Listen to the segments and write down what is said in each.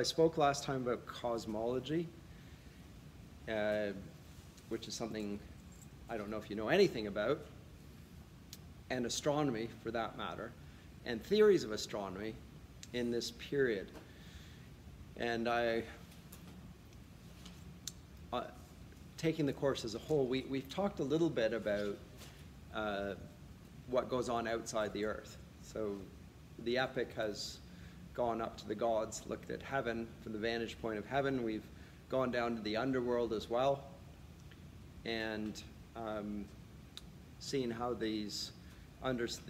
I spoke last time about cosmology, which is something I don't know if you know anything about, and astronomy for that matter, and theories of astronomy in this period. And taking the course as a whole, we've talked a little bit about what goes on outside the earth. So the epic has gone up to the gods, looked at heaven from the vantage point of heaven. We've gone down to the underworld as well, and seen how these vantage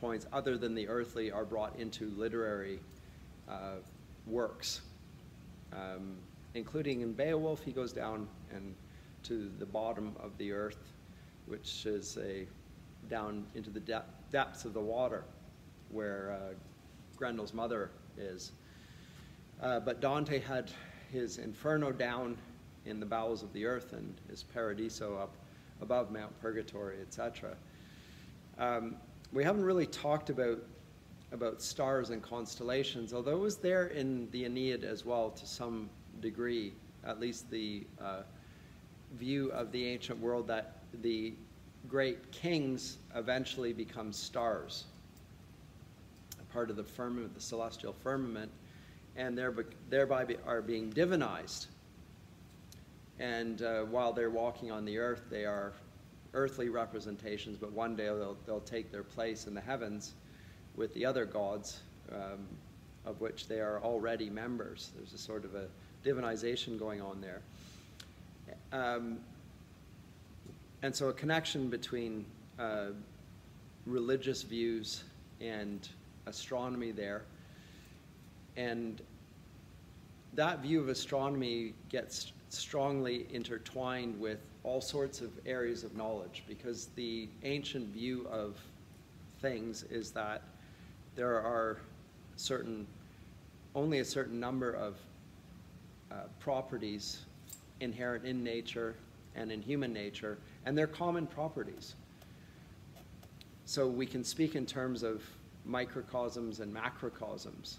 points other than the earthly are brought into literary works, including in Beowulf. He goes down and to the bottom of the earth, which is down into the depths of the water where Grendel's mother is. But Dante had his Inferno down in the bowels of the earth and his Paradiso up above Mount Purgatory, etc. We haven't really talked about stars and constellations, although it was there in the Aeneid as well to some degree, at least the view of the ancient world that the great kings eventually become stars, a part of the firmament, the celestial firmament, and thereby are being divinized. And while they're walking on the earth, they are earthly representations, but one day they'll take their place in the heavens with the other gods, of which they are already members. There's a sort of a divinization going on there. And so a connection between religious views and astronomy there. And that view of astronomy gets strongly intertwined with all sorts of areas of knowledge, because the ancient view of things is that there are only a certain number of properties inherent in nature and in human nature, and they're common properties. So we can speak in terms of microcosms and macrocosms.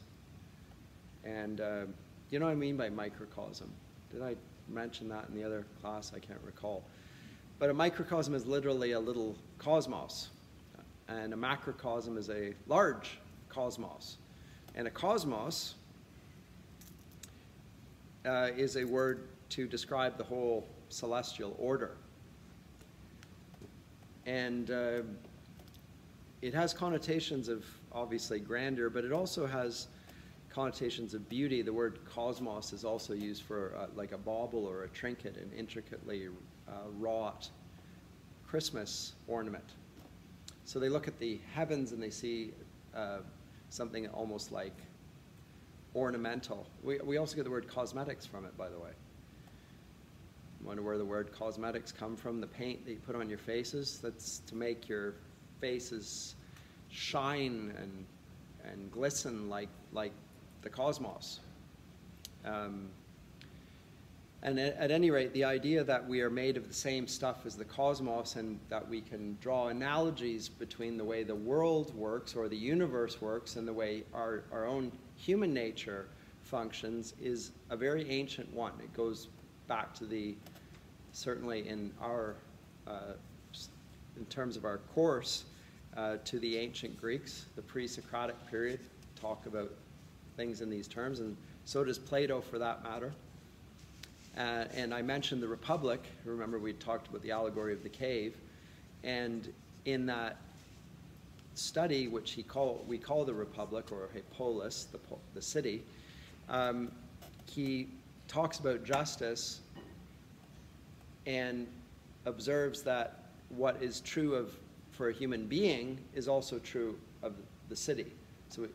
And you know what I mean by microcosm? Did I mention that in the other class? I can't recall. But a microcosm is literally a little cosmos, and a macrocosm is a large cosmos. And a cosmos is a word to describe the whole celestial order. And it has connotations of obviously grandeur, but it also has connotations of beauty. The word cosmos is also used for like a bauble or a trinket, an intricately wrought Christmas ornament. So they look at the heavens and they see something almost like ornamental. We also get the word cosmetics from it, by the way. You wonder where the word cosmetics come from? The paint that you put on your faces, that's to make your faces shine and glisten like the cosmos. And at any rate, the idea that we are made of the same stuff as the cosmos, and that we can draw analogies between the way the world works or the universe works and the way our own human nature functions, is a very ancient one. It goes back to certainly in our, in terms of our course, to the ancient Greeks, the pre-Socratic period, talk about things in these terms, and so does Plato for that matter. And I mentioned the Republic. Remember, we talked about the allegory of the cave, and in that study, which we call the Republic, or Hipolis, the city, he talks about justice and observes that what is true for a human being is also true of the city. So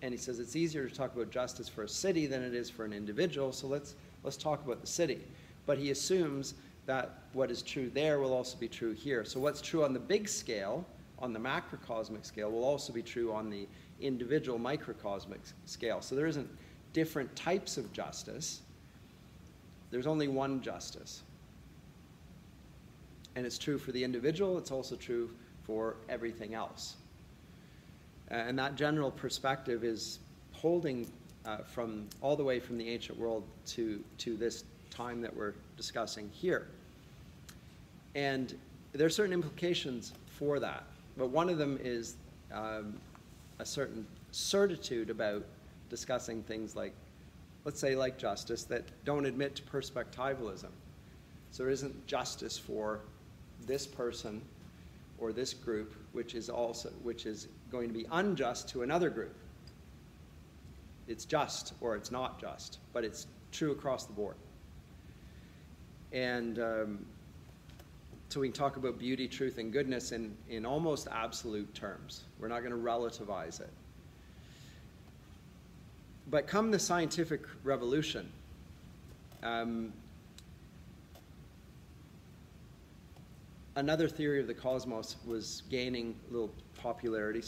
and he says it's easier to talk about justice for a city than it is for an individual, so let's talk about the city. But he assumes that what is true there will also be true here. So what's true on the big scale, on the macrocosmic scale, will also be true on the individual microcosmic scale. So there isn't different types of justice. There's only one justice. And it's true for the individual, it's also true for everything else. And that general perspective is holding from all the way from the ancient world to this time that we're discussing here. And there are certain implications for that, but one of them is a certain certitude about discussing things like, let's say, like justice, that don't admit to perspectivalism. So there isn't justice for this person or this group, which is going to be unjust to another group. It's just or it's not just, but it's true across the board. And so we can talk about beauty, truth, and goodness in almost absolute terms. We're not going to relativize it. But come the scientific revolution, another theory of the cosmos was gaining a little popularity,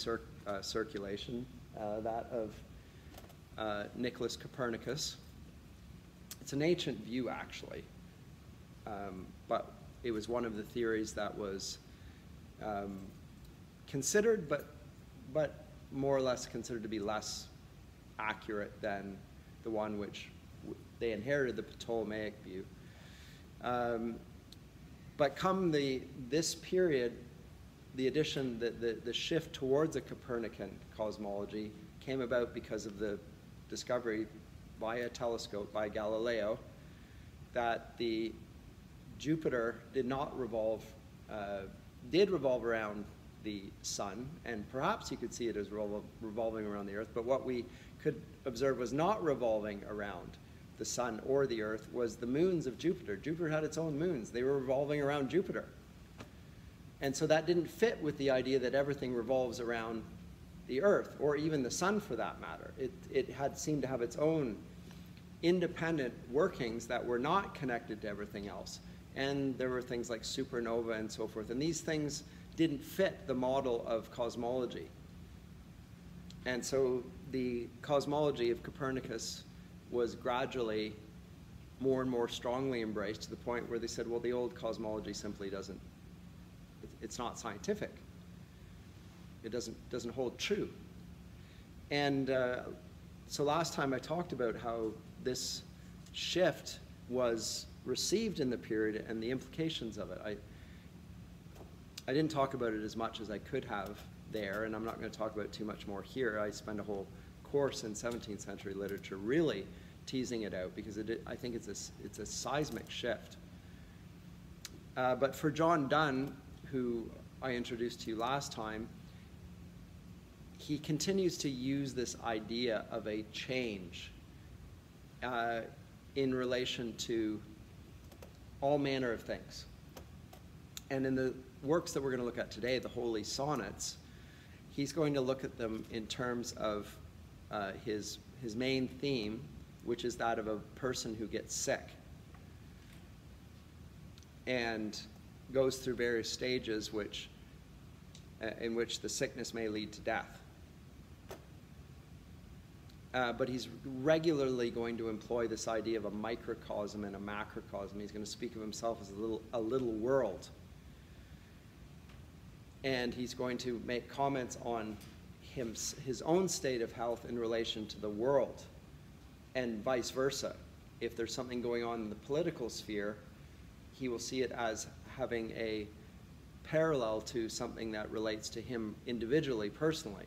circulation, that of Nicholas Copernicus. It's an ancient view, actually, but it was one of the theories that was considered, but more or less considered to be less accurate than the one which they inherited, the Ptolemaic view. But come this period, the addition, the shift towards a Copernican cosmology came about because of the discovery via telescope by Galileo that the Jupiter did revolve around the sun, and perhaps you could see it as revolving around the earth, but what we could observe was not revolving around the sun or the earth, was the moons of Jupiter. Jupiter had its own moons. They were revolving around Jupiter. And so that didn't fit with the idea that everything revolves around the earth, or even the sun for that matter. It had seemed to have its own independent workings that were not connected to everything else. And there were things like supernova and so forth. And these things didn't fit the model of cosmology. And so the cosmology of Copernicus was gradually more and more strongly embraced to the point where they said, well, the old cosmology simply doesn't, it's not scientific. It doesn't hold true. And so last time I talked about how this shift was received in the period and the implications of it. I didn't talk about it as much as I could have there, and I'm not going to talk about it too much more here. I spend a whole course in 17th century literature really teasing it out, because I think it's a seismic shift. But for John Donne, who I introduced to you last time, he continues to use this idea of a change in relation to all manner of things. And in the works that we're going to look at today, the Holy Sonnets, he's going to look at them in terms of his main theme, which is that of a person who gets sick and goes through various stages in which the sickness may lead to death. But he's regularly going to employ this idea of a microcosm and a macrocosm. He's going to speak of himself as a little world. And he's going to make comments on his own state of health in relation to the world, and vice versa. If there's something going on in the political sphere, he will see it as having a parallel to something that relates to him individually, personally.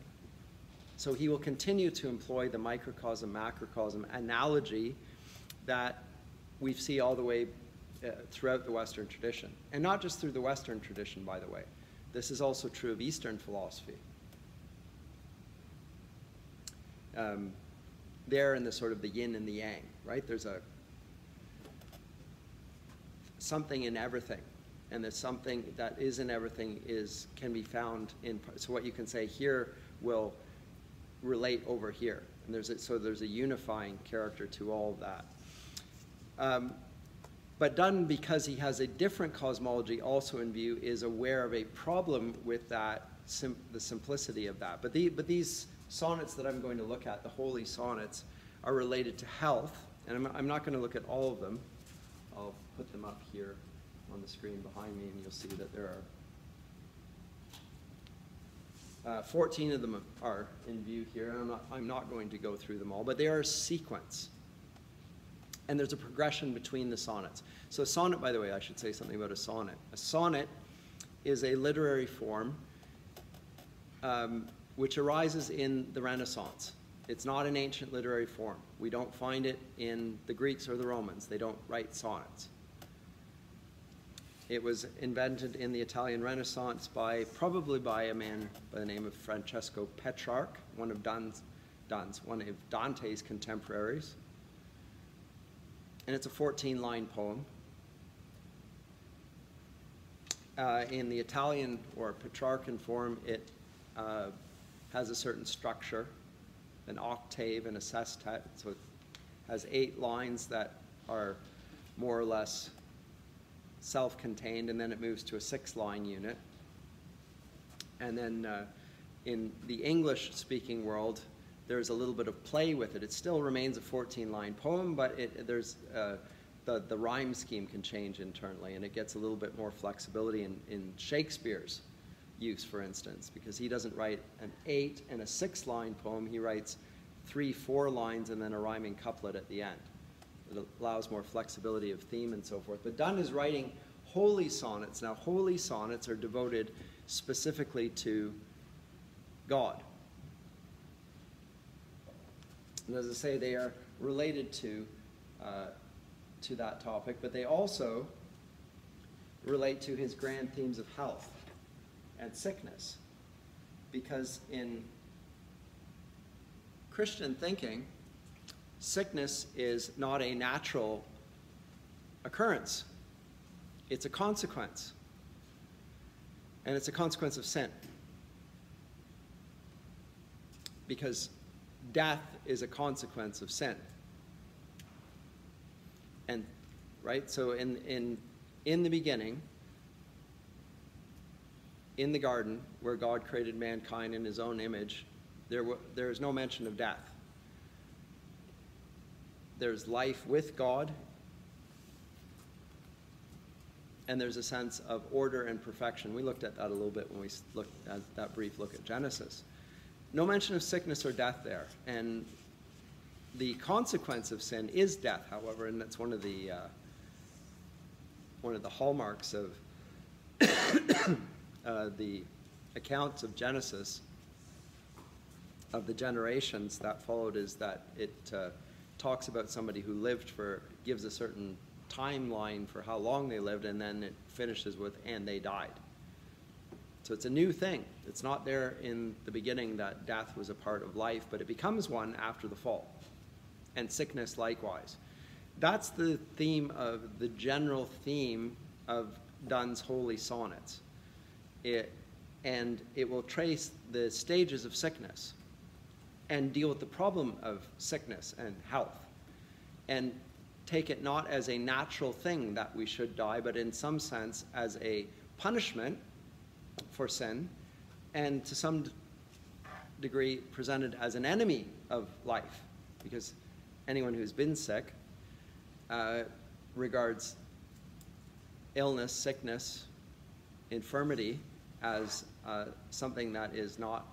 So he will continue to employ the microcosm, macrocosm analogy that we see all the way throughout the Western tradition. And not just through the Western tradition, by the way. This is also true of Eastern philosophy. There in the sort of the yin and the yang, right? There's something in everything. And the something that is in everything can be found in, so what you can say here will relate over here. And so there's a unifying character to all of that. But Donne, because he has a different cosmology also in view, is aware of a problem with that, the simplicity of that. But these sonnets that I'm going to look at, the Holy Sonnets, are related to health. And I'm not going to look at all of them. I'll put them up here on the screen behind me, and you'll see that there are 14 of them are in view here. I'm not going to go through them all, but they are a sequence. And there's a progression between the sonnets. So a sonnet, by the way, I should say something about a sonnet. A sonnet is a literary form which arises in the Renaissance. It's not an ancient literary form. We don't find it in the Greeks or the Romans. They don't write sonnets. It was invented in the Italian Renaissance by, probably by a man by the name of Francesco Petrarch, one of Dante's contemporaries. And it's a 14-line poem. In the Italian or Petrarchan form, it has a certain structure, an octave and a sestet. So it has 8 lines that are more or less self-contained, and then it moves to a 6-line unit. And then in the English-speaking world, there's a little bit of play with it. It still remains a 14-line poem, but the rhyme scheme can change internally, and it gets a little bit more flexibility in Shakespeare's use, for instance, because he doesn't write an 8 and a 6-line poem. He writes 3, 4 lines and then a rhyming couplet at the end. It allows more flexibility of theme and so forth. But Donne is writing holy sonnets. Now, holy sonnets are devoted specifically to God. And as I say, they are related to that topic, but they also relate to his grand themes of health and sickness. Because in Christian thinking, sickness is not a natural occurrence. It's a consequence. And it's a consequence of sin. Because death is a consequence of sin. And right, so in the beginning, in the garden where God created mankind in his own image, there is no mention of death. There's life with God, and there's a sense of order and perfection. We looked at that a little bit when we looked at that brief look at Genesis. No mention of sickness or death there, and the consequence of sin is death, however, and that's one of the hallmarks of the accounts of Genesis, of the generations that followed, is that it talks about somebody who lived for, gives a certain timeline for how long they lived, and then it finishes with, and they died. So it's a new thing. It's not there in the beginning that death was a part of life, but it becomes one after the fall. And sickness likewise. That's the theme of, the general theme of Donne's holy sonnets. And it will trace the stages of sickness and deal with the problem of sickness and health, and take it not as a natural thing that we should die, but in some sense as a punishment for sin, and to some degree presented as an enemy of life, because anyone who's been sick regards illness, sickness, infirmity as something that is not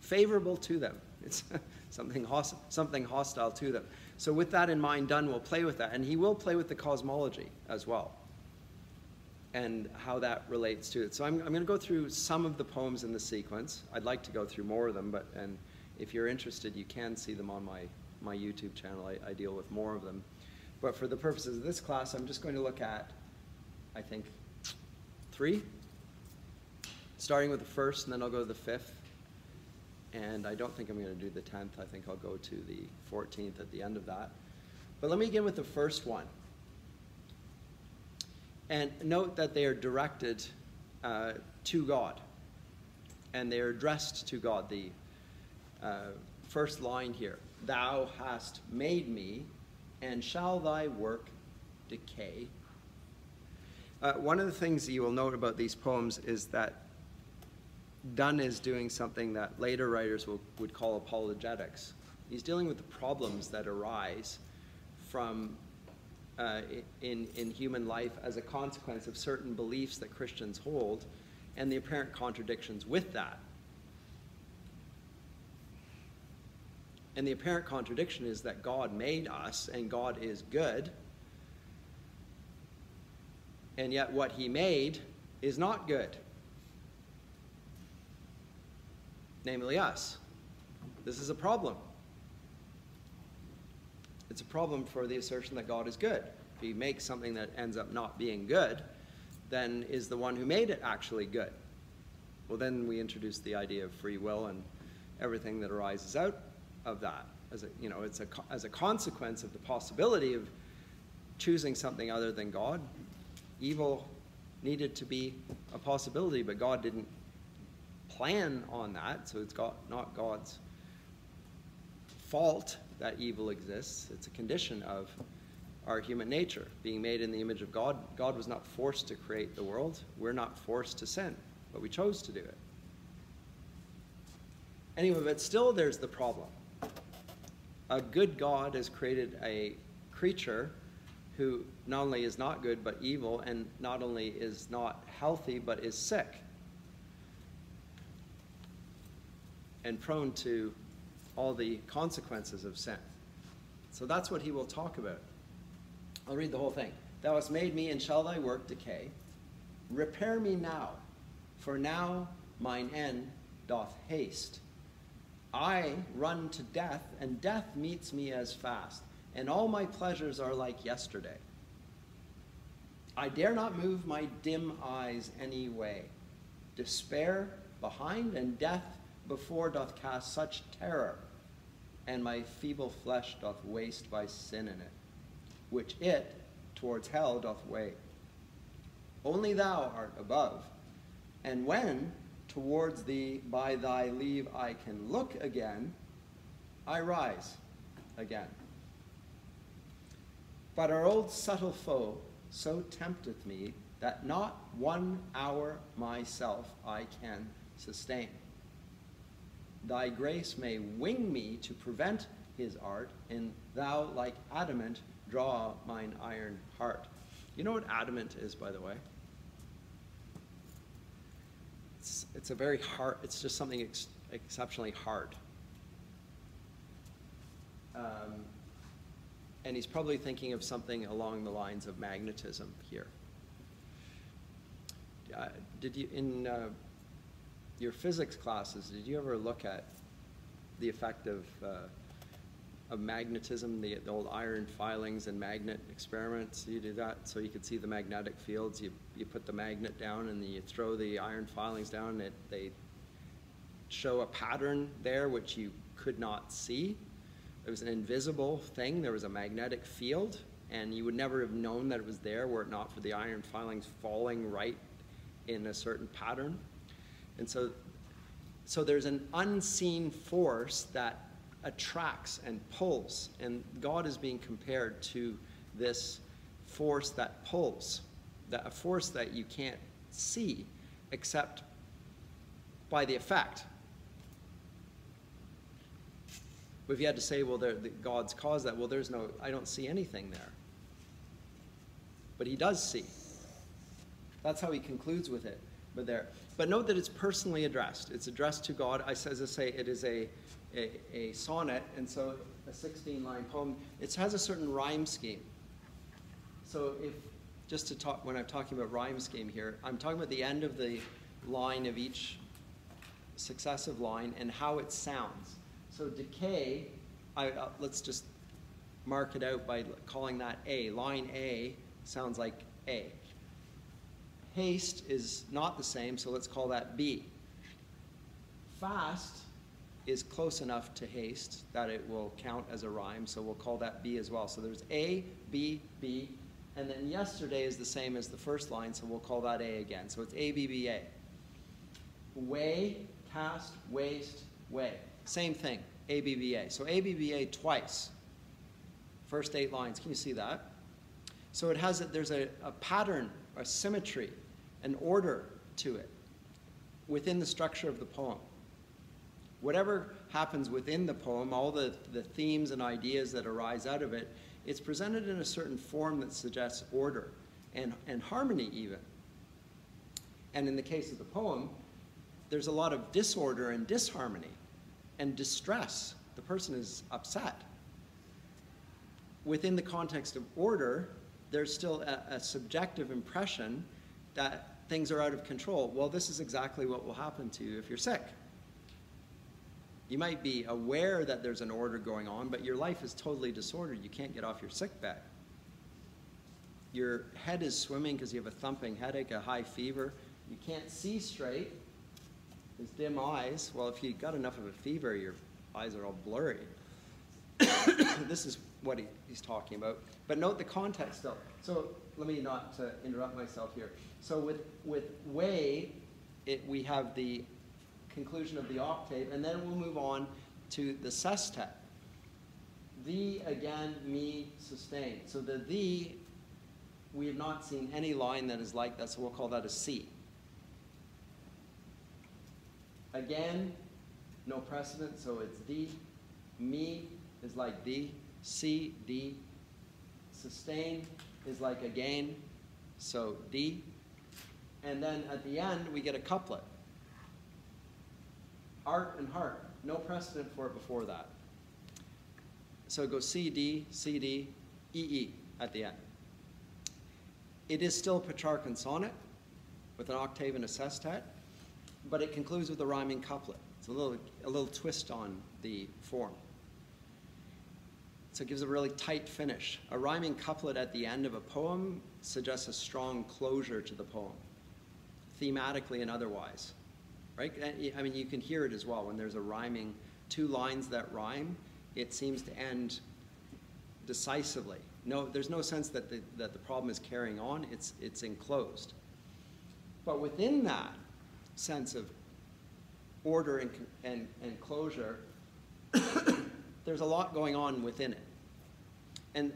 favorable to them. It's something hostile to them. So with that in mind, Donne will play with that, and he will play with the cosmology as well and how that relates to it. So I'm going to go through some of the poems in the sequence. I'd like to go through more of them, but and if you're interested, you can see them on my YouTube channel. I deal with more of them. But for the purposes of this class, I'm just going to look at, I think, 3, starting with the 1st, and then I'll go to the 5th. And I don't think I'm going to do the 10th. I think I'll go to the 14th at the end of that. But let me begin with the 1st one. And note that they are directed to God. And they are addressed to God. The 1st line here, "Thou hast made me, and shall thy work decay?" One of the things that you will note about these poems is that Donne is doing something that later writers would call apologetics. He's dealing with the problems that arise from in human life as a consequence of certain beliefs that Christians hold, and the apparent contradictions with that. And the apparent contradiction is that God made us and God is good, and yet what he made is not good, namely us. This is a problem. It's a problem for the assertion that God is good. If he makes something that ends up not being good, then is the one who made it actually good? Well, then we introduce the idea of free will and everything that arises out of that, as a, it's as a consequence of the possibility of choosing something other than God. Evil needed to be a possibility, but God didn't plan on that, so it's not God's fault that evil exists. It's a condition of our human nature, being made in the image of God. God was not forced to create the world. We're not forced to sin, but we chose to do it. Anyway, but still there's the problem. A good God has created a creature who not only is not good, but evil, and not only is not healthy, but is sick, and prone to all the consequences of sin. So that's what he will talk about. I'll read the whole thing. Thou hast made me, and shall thy work decay? Repair me now, for now mine end doth haste. I run to death, and death meets me as fast, and all my pleasures are like yesterday. I dare not move my dim eyes any way. Despair behind, and death before doth cast such terror, and my feeble flesh doth waste by sin in it, which it towards hell doth weigh. Only thou art above, and when towards thee by thy leave I can look again, I rise again. But our old subtle foe so tempteth me that not 1 hour myself I can sustain. Thy grace may wing me to prevent his art, and thou, like adamant, draw mine iron heart. You know what adamant is, by the way? It's a very hard, it's just something exceptionally hard. And he's probably thinking of something along the lines of magnetism here. Did you, in your physics classes, did you ever look at the effect of magnetism, the old iron filings and magnet experiments? You do that so you could see the magnetic fields. You put the magnet down and then you throw the iron filings down, and they show a pattern there which you could not see. It was an invisible thing. There was a magnetic field, and you would never have known that it was there were it not for the iron filings falling right in a certain pattern. And so there's an unseen force that attracts and pulls, and God is being compared to this force that pulls, a force that you can't see except by the effect. But if you had to say, well, God's caused that, well, I don't see anything there. But he does see. That's how he concludes with it. But note that it's personally addressed. It's addressed to God. As I say, it is a sonnet, and so a 16-line poem. It has a certain rhyme scheme. So when I'm talking about rhyme scheme here, I'm talking about the end of the line of each successive line and how it sounds. So decay, let's just mark it out by calling that A. Line A sounds like A. Haste is not the same, so let's call that B. Fast is close enough to haste that it will count as a rhyme, so we'll call that B as well. So there's A, B, B, and then yesterday is the same as the first line, so we'll call that A again. So it's A, B, B, A. Way, cast, waste, way. Same thing, A, B, B, A. So A, B, B, A twice. First 8 lines, can you see that? So it has, there's a pattern, a symmetry, an order to it within the structure of the poem. Whatever happens within the poem, all the themes and ideas that arise out of it, it's presented in a certain form that suggests order and harmony even. And in the case of the poem, there's a lot of disorder and disharmony and distress. the person is upset. Within the context of order, there's still a subjective impression that things are out of control. Well, this is exactly what will happen to you if you're sick. You might be aware that there's an order going on, but your life is totally disordered. You can't get off your sick bed. Your head is swimming because you have a thumping headache, a high fever. You can't see straight. There's dim eyes. Well, if you've got enough of a fever, your eyes are all blurry. This is what he's talking about. But note the context, though. So let me not interrupt myself here. So with way, we have the conclusion of the octave, and then we'll move on to the sestet. Thee, again, me, sustain. So the thee, we have not seen any line that is like that, so we'll call that a C. Again, no precedent, so it's thee. Me is like thee. C, D. Sustain is like again, so D. And then at the end, we get a couplet. Art and heart, no precedent for it before that. So go C, D, C, D, E, E at the end. It is still Petrarchan sonnet with an octave and a sestet, but it concludes with a rhyming couplet. It's a little twist on the form. So it gives a really tight finish. A rhyming couplet at the end of a poem suggests a strong closure to the poem, thematically and otherwise. Right? I mean, you can hear it as well. When there's a rhyming, two lines that rhyme, it seems to end decisively. No, there's no sense that the problem is carrying on. It's enclosed. But within that sense of order and closure, there's a lot going on within it. And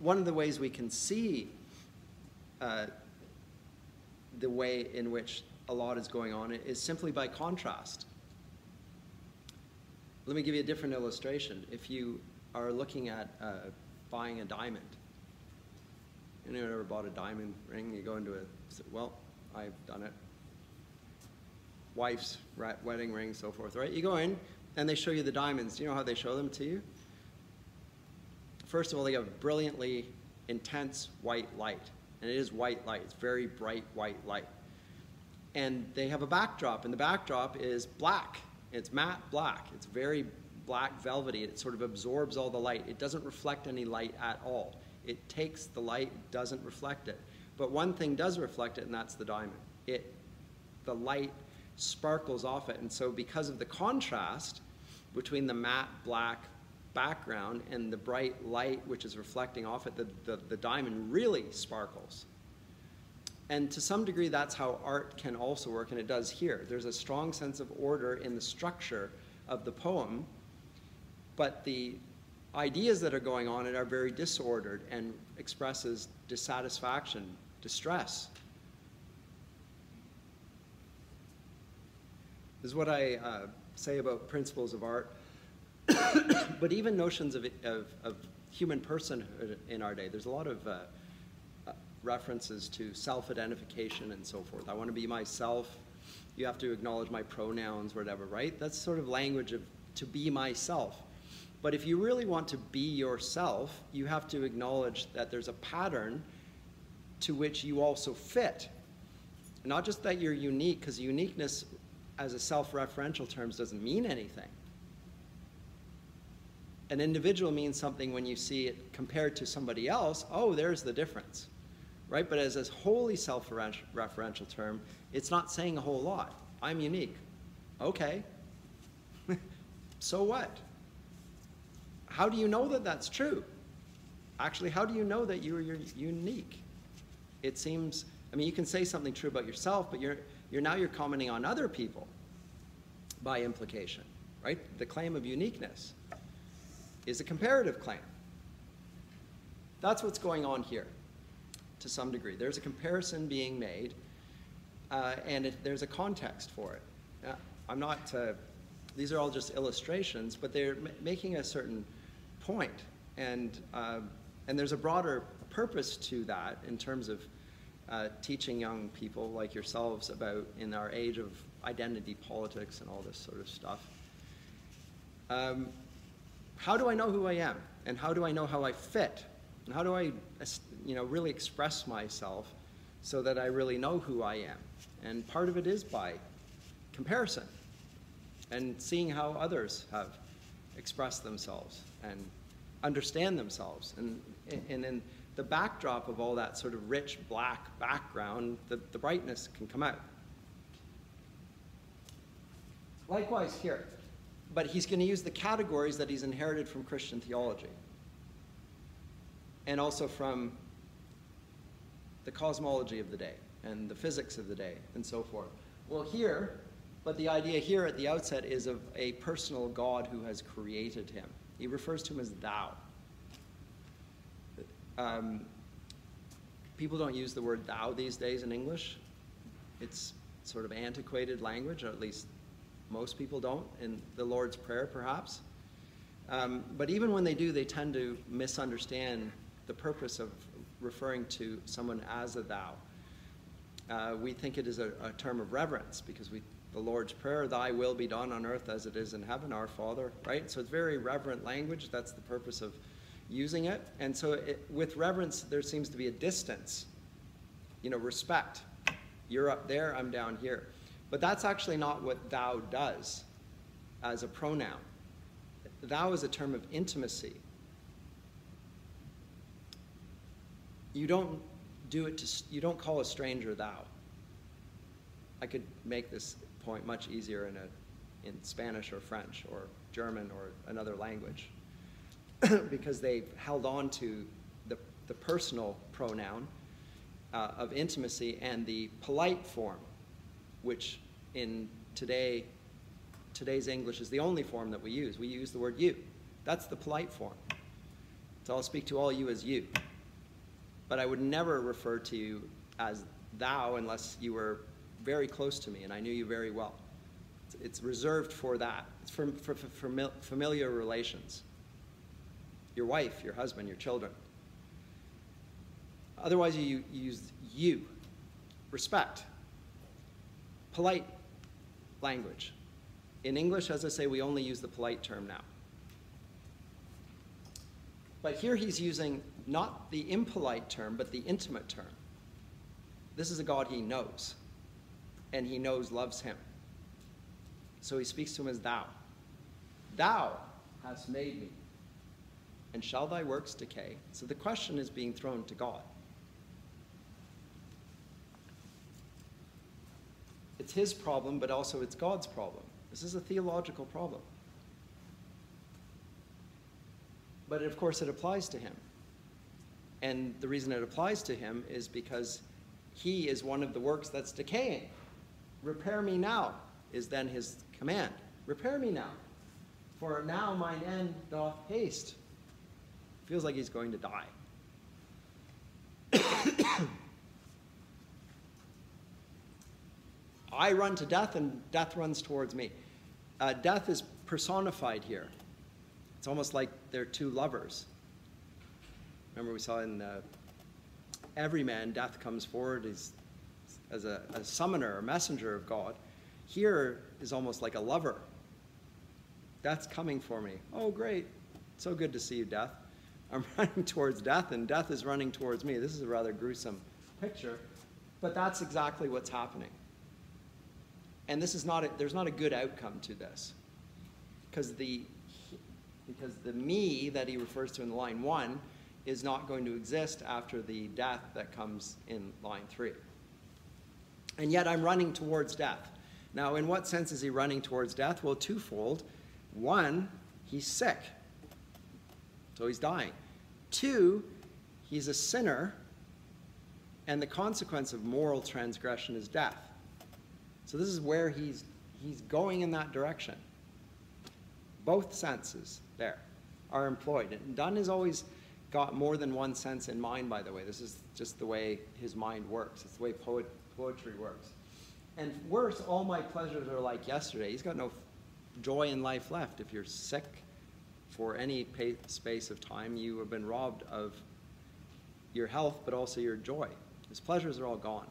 one of the ways we can see the way in which a lot is going on is simply by contrast. Let me give you a different illustration. If you are looking at buying a diamond. Anyone ever bought a diamond ring? You go into a, well, I've done it. Wife's wedding ring, so forth, right? You go in and they show you the diamonds. Do you know how they show them to you? First of all, they have brilliantly intense white light. And it is white light. It's very bright white light. And they have a backdrop, and the backdrop is black. It's matte black. It's very black, velvety. It sort of absorbs all the light. It doesn't reflect any light at all. It takes the light, doesn't reflect it. But one thing does reflect it, and that's the diamond. The light sparkles off it. And so because of the contrast between the matte black background and the bright light which is reflecting off it, the diamond really sparkles. And to some degree, that's how art can also work, and it does here. There's a strong sense of order in the structure of the poem, but the ideas that are going on it are very disordered and expresses dissatisfaction, distress. This is what I say about principles of art, but even notions of human personhood in our day. There's a lot of references to self-identification and so forth. I want to be myself. You have to acknowledge my pronouns, whatever, right? That's sort of language of to be myself. But if you really want to be yourself, you have to acknowledge that there's a pattern to which you also fit. Not just that you're unique, because uniqueness as a self-referential term doesn't mean anything. An individual means something when you see it compared to somebody else. Oh, there's the difference. Right? But as a wholly self-referential term, it's not saying a whole lot. I'm unique. Okay. So what? How do you know that that's true? Actually, how do you know that you're unique? It seems, I mean, you can say something true about yourself, but now you're commenting on other people by implication, right? The claim of uniqueness is a comparative claim. That's what's going on here. To some degree, there's a comparison being made, and there's a context for it. Now, I'm not. These are all just illustrations, but they're making a certain point, and there's a broader purpose to that in terms of teaching young people like yourselves about in our age of identity politics and all this sort of stuff. How do I know who I am? And how do I know how I fit? And how do I, really express myself so that I really know who I am? And part of it is by comparison and seeing how others have expressed themselves and understand themselves. And in the backdrop of all that sort of rich black background, the brightness can come out. Likewise here, but he's going to use the categories that he's inherited from Christian theology and also from the cosmology of the day and the physics of the day and so forth. Well here, but the idea here at the outset is of a personal God who has created him. He refers to him as thou. People don't use the word thou these days in English. It's sort of antiquated language, or at least most people don't, in the Lord's Prayer perhaps. But even when they do, they tend to misunderstand the purpose of referring to someone as a thou. We think it is a term of reverence because the Lord's Prayer, thy will be done on earth as it is in heaven, our Father, right? So it's very reverent language. That's the purpose of using it. And so with reverence, there seems to be a distance, respect. You're up there, I'm down here. But that's actually not what thou does as a pronoun. Thou is a term of intimacy. You don't do it to, you don't call a stranger thou. I could make this point much easier in Spanish or French or German or another language because they've held on to the personal pronoun of intimacy and the polite form, which in today's English is the only form that we use. We use the word you. That's the polite form. So I'll speak to all you as you. But I would never refer to you as thou unless you were very close to me and I knew you very well. It's reserved for that. It's for familiar relations. Your wife, your husband, your children. Otherwise you use you. Respect. Polite language. In English, as I say, we only use the polite term now. But here he's using not the impolite term, but the intimate term. This is a God he knows, and he knows loves him. So he speaks to him as thou. Thou hast made me, and shall thy works decay? So the question is being thrown to God. It's his problem, but also it's God's problem. This is a theological problem. But of course it applies to him. And the reason it applies to him is because he is one of the works that's decaying. Repair me now is then his command. Repair me now, for now mine end doth haste. Feels like he's going to die. I run to death, and death runs towards me. Death is personified here. It's almost like they're two lovers. Remember we saw in Everyman, death comes forward as a summoner, a messenger of God. Here is almost like a lover. Death's coming for me. Oh, great. So good to see you, death. I'm running towards death, and death is running towards me. This is a rather gruesome picture, but that's exactly what's happening. And this is not there's not a good outcome to this, because the me that he refers to in line 1 is not going to exist after the death that comes in line 3. And yet I'm running towards death. Now, in what sense is he running towards death? Well, twofold. One, he's sick, so he's dying. Two, he's a sinner, and the consequence of moral transgression is death. So this is where he's going in that direction. Both senses there are employed. And Donne has always got more than one sense in mind, by the way. This is just the way his mind works. It's the way poetry works. And worse, all my pleasures are like yesterday. He's got no joy in life left. If you're sick for any space of time, you have been robbed of your health, but also your joy. His pleasures are all gone.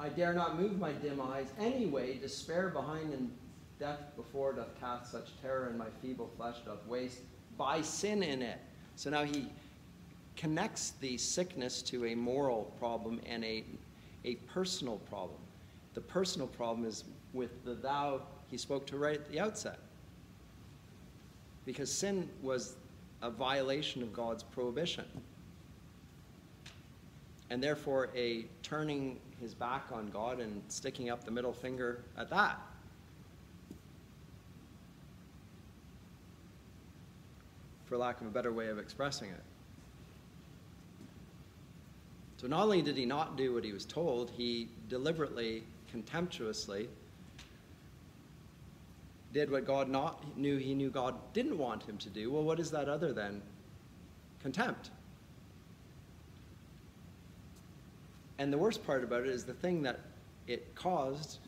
I dare not move my dim eyes anyway. Despair behind and death before doth cast such terror, and my feeble flesh doth waste by sin in it. So now he connects the sickness to a moral problem and a personal problem. The personal problem is with the thou he spoke to right at the outset. Because sin was a violation of God's prohibition. And therefore, a turning his back on God and sticking up the middle finger at that. For lack of a better way of expressing it. So not only did he not do what he was told, he deliberately, contemptuously, did what God knew God didn't want him to do. Well, what is that other than contempt? And the worst part about it is the thing that it caused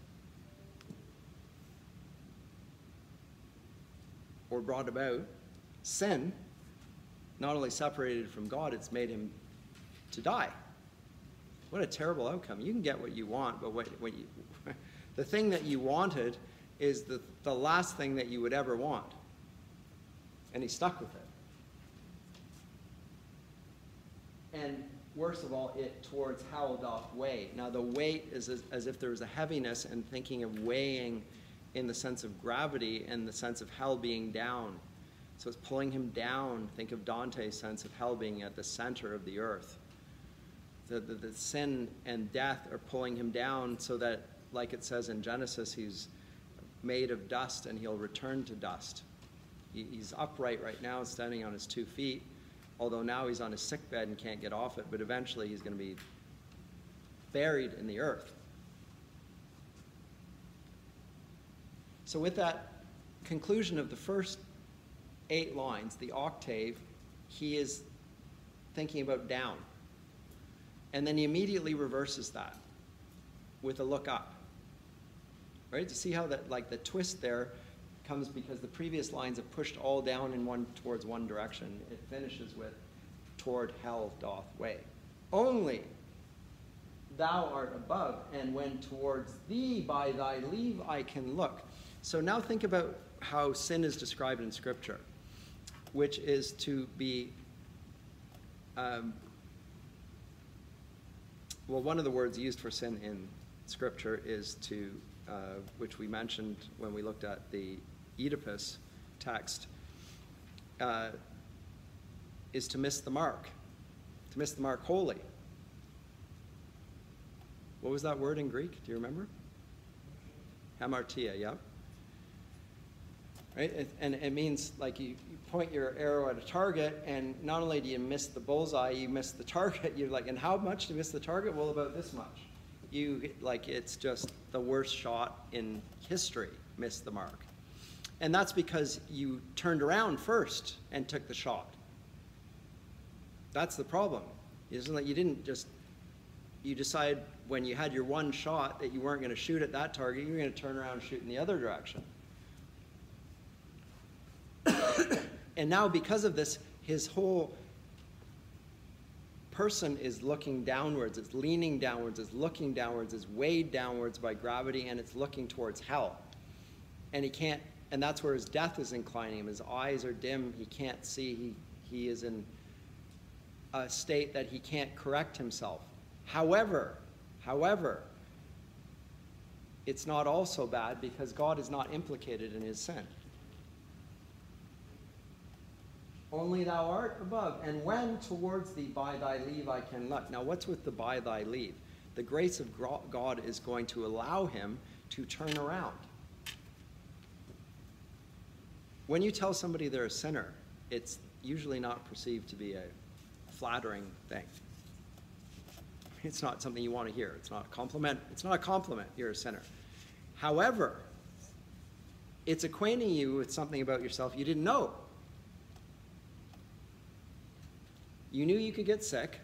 or brought about, sin, not only separated from God, it's made him to die. What a terrible outcome. You can get what you want, but the thing that you wanted is the last thing that you would ever want. And he stuck with it. And worst of all, it towards how doth weigh. Now the weight is as if there was a heaviness, and thinking of weighing in the sense of gravity and the sense of hell being down. So it's pulling him down. Think of Dante's sense of hell being at the center of the earth. The sin and death are pulling him down so that, like it says in Genesis, he's made of dust and he'll return to dust. He's upright right now, standing on his 2 feet. Although now he's on his sick bed and can't get off it, but eventually he's going to be buried in the earth. So with that conclusion of the first 8 lines, the octave, he is thinking about down. And then he immediately reverses that with a look up. Right? To see how that, like, the twist there comes because the previous lines have pushed all down in one towards one direction. It finishes with toward hell doth weigh. Only thou art above, and when towards thee by thy leave I can look. So now think about how sin is described in Scripture, which is to be well, one of the words used for sin in Scripture is to, which we mentioned when we looked at the Oedipus text, is to miss the mark wholly. What was that word in Greek? Do you remember? Hamartia, yeah. Right? And it means, like, you point your arrow at a target, and not only do you miss the bullseye, you miss the target. You're like, and how much to miss the target? Well, about this much. It's just the worst shot in history, missed the mark. And that's because you turned around first and took the shot. That's the problem. It isn't that you didn't just, you decide when you had your one shot that you weren't going to shoot at that target, you were going to turn around and shoot in the other direction. And now because of this, his whole person is looking downwards, it's leaning downwards, it's looking downwards, it's weighed downwards by gravity, and it's looking towards hell. And he can't, and that's where his death is inclining him. His eyes are dim, he can't see, he is in a state that he can't correct himself. However, it's not all so bad because God is not implicated in his sin. Only thou art above, and when towards thee by thy leave I can look. Now what's with the by thy leave? The grace of God is going to allow him to turn around. When you tell somebody they're a sinner, it's usually not perceived to be a flattering thing. It's not something you want to hear. It's not a compliment. It's not a compliment, you're a sinner. However, it's acquainting you with something about yourself you didn't know. You knew you could get sick.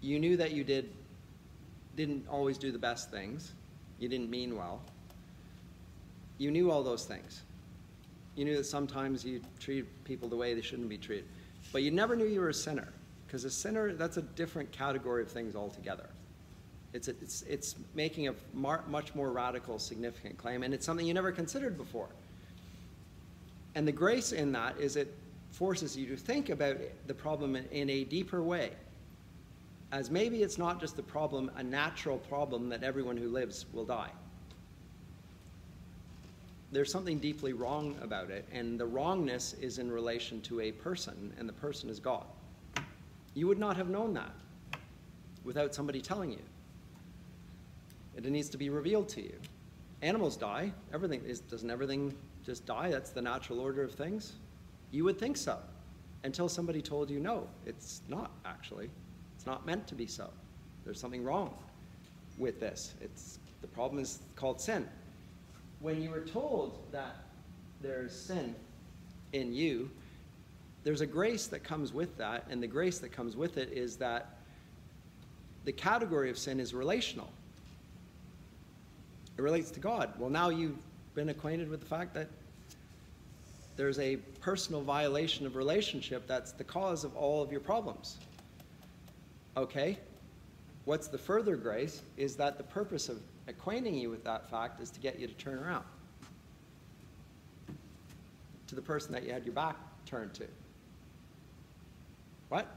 You knew that you didn't always do the best things. You didn't mean well. You knew all those things. You knew that sometimes you treat people the way they shouldn't be treated. But you never knew you were a sinner, because a sinner, that's a different category of things altogether. It's making a much more radical, significant claim, and it's something you never considered before. And the grace in that is it forces you to think about the problem in a deeper way, as maybe it's not just the problem, a natural problem that everyone who lives will die. There's something deeply wrong about it, and the wrongness is in relation to a person, and the person is God. You would not have known that without somebody telling you. It needs to be revealed to you. Animals die. Doesn't everything just die? That's the natural order of things. You would think so, until somebody told you, no, it's not actually. It's not meant to be so. There's something wrong with this. The problem is called sin. When you were told that there's sin in you, there's a grace that comes with that, and the grace that comes with it is that the category of sin is relational. It relates to God. Well, now you've been acquainted with the fact that there's a personal violation of relationship that's the cause of all of your problems. Okay? What's the further grace is that the purpose of acquainting you with that fact is to get you to turn around to the person that you had your back turned to. Right?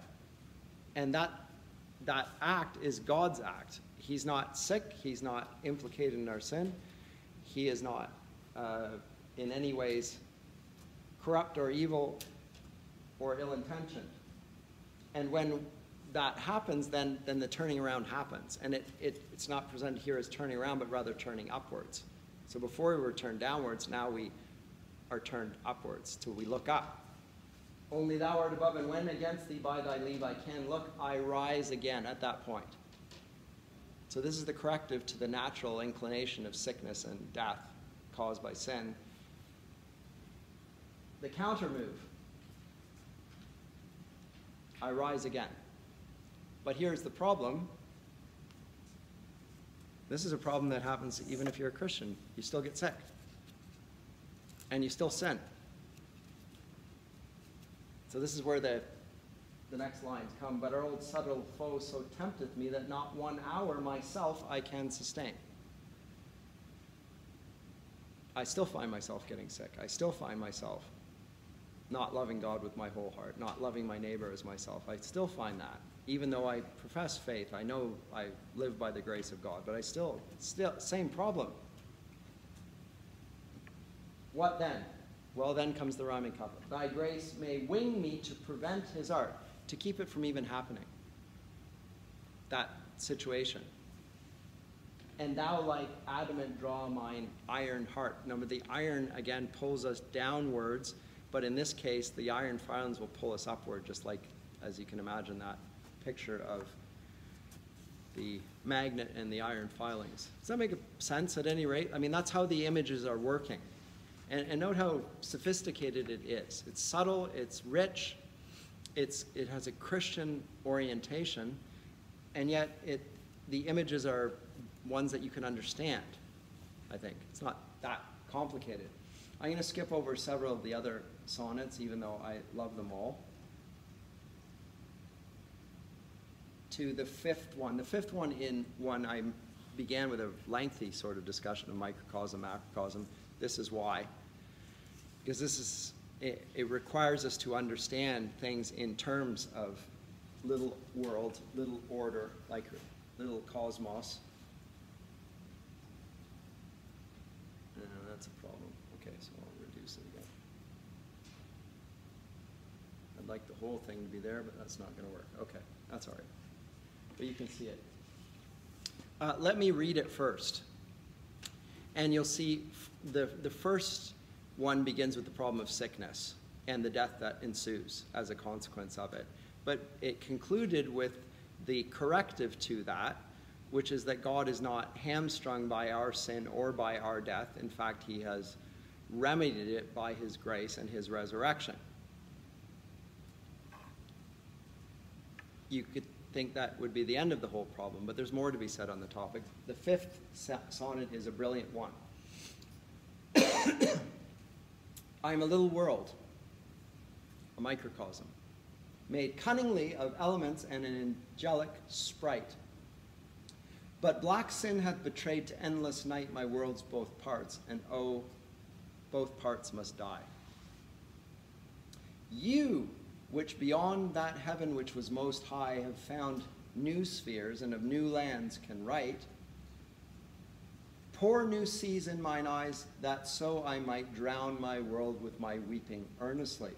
And that act is God's act. He's not sick. He's not implicated in our sin. He is not in any ways corrupt or evil or ill-intentioned. And when that happens, then the turning around happens. And it's not presented here as turning around, but rather turning upwards. So before we were turned downwards, now we are turned upwards till we look up. Only thou art above, and when against thee by thy leave I can look, I rise again at that point. So this is the corrective to the natural inclination of sickness and death caused by sin. The counter move, I rise again. But here's the problem. This is a problem that happens even if you're a Christian. You still get sick. And you still sin. So this is where the next lines come. But our old subtle foe so tempteth me that not one hour myself I can sustain. I still find myself getting sick. I still find myself not loving God with my whole heart, not loving my neighbor as myself. I still find that. Even though I profess faith, I know I live by the grace of God, but I still, same problem. What then? Well, then comes the rhyming couplet. Thy grace may wing me to prevent his art, to keep it from even happening. That situation. And thou like adamant draw mine iron heart. Remember, the iron, again, pulls us downwards, but in this case, the iron filings will pull us upward, just like, as you can imagine, that picture of the magnet and the iron filings. Does that make sense at any rate? I mean, that's how the images are working. And note how sophisticated it is. It's subtle, it's rich, it has a Christian orientation, and yet the images are ones that you can understand, I think. It's not that complicated. I'm going to skip over several of the other sonnets, even though I love them all, to the fifth one. The fifth one I began with a lengthy sort of discussion of microcosm, macrocosm. This is why. Because this is, it requires us to understand things in terms of little world, little order, like little cosmos. No, that's a problem. Okay, so I'll reduce it again. I'd like the whole thing to be there, but that's not going to work. Okay, that's all right. But you can see it. Let me read it first. And you'll see the first one begins with the problem of sickness and the death that ensues as a consequence of it. But it concluded with the corrective to that, which is that God is not hamstrung by our sin or by our death. In fact, he has remedied it by his grace and his resurrection. You could think that would be the end of the whole problem, but there's more to be said on the topic. The fifth sonnet is a brilliant one. I am a little world, a microcosm, made cunningly of elements and an angelic sprite. But black sin hath betrayed to endless night my world's both parts, and oh, both parts must die. You, which beyond that heaven which was most high, have found new spheres and of new lands can write, pour new seas in mine eyes, that so I might drown my world with my weeping earnestly,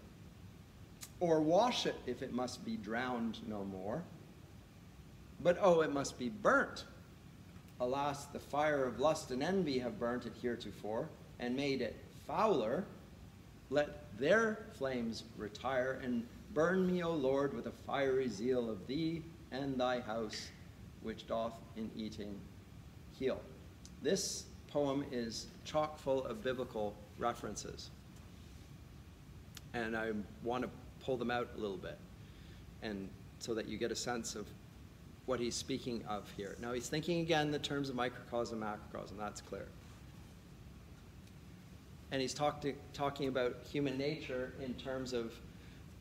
or wash it if it must be drowned no more. But oh, it must be burnt. Alas, the fire of lust and envy have burnt it heretofore, and made it fouler. Let their flames retire, and burn me, O Lord, with a fiery zeal of thee and thy house, which doth in eating heal. This poem is chock full of biblical references, and I want to pull them out a little bit, and so that you get a sense of what he's speaking of here. Now he's thinking again in the terms of microcosm, macrocosm, that's clear. And he's talking about human nature in terms of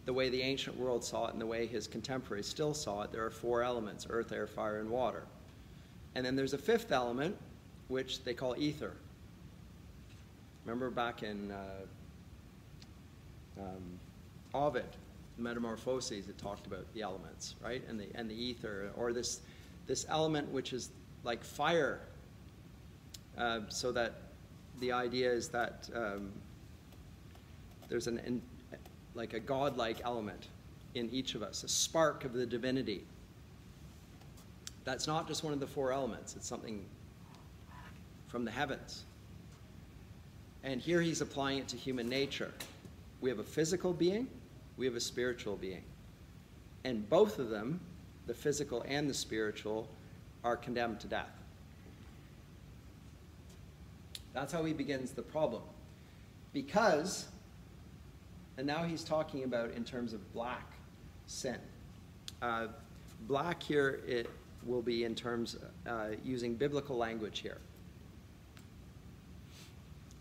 the way the ancient world saw it and the way his contemporaries still saw it. There are four elements: earth, air, fire, and water. And then there's a fifth element, which they call ether. Remember back in Ovid, Metamorphoses, it talked about the elements, right? And the ether, or this element which is like fire. So that the idea is that there's like a godlike element in each of us, a spark of the divinity. That's not just one of the four elements, it's something from the heavens. And here he's applying it to human nature. We have a physical being, we have a spiritual being. And both of them, the physical and the spiritual, are condemned to death. That's how he begins the problem. Because, and now he's talking about in terms of black sin. Black here, it will be in terms using biblical language here.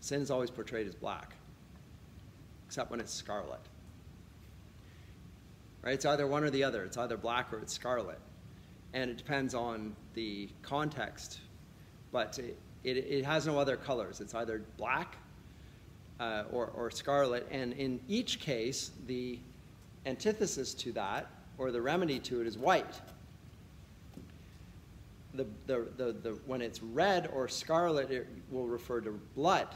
Sin is always portrayed as black, except when it's scarlet. Right? It's either one or the other. It's either black or it's scarlet. And it depends on the context, but it has no other colors. It's either black or scarlet. And in each case, the antithesis to that, or the remedy to it, is white. When it's red or scarlet, it will refer to blood.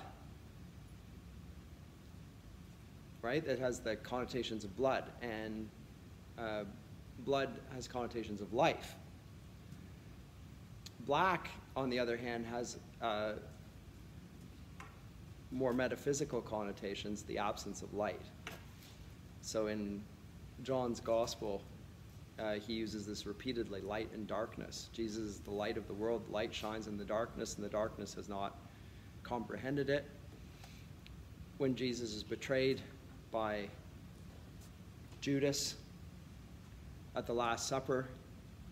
Right? It has the connotations of blood, and blood has connotations of life. Black, on the other hand, has more metaphysical connotations, the absence of light. So in John's Gospel, he uses this repeatedly, light and darkness. Jesus is the light of the world. Light shines in the darkness, and the darkness has not comprehended it. When Jesus is betrayed by Judas at the Last Supper,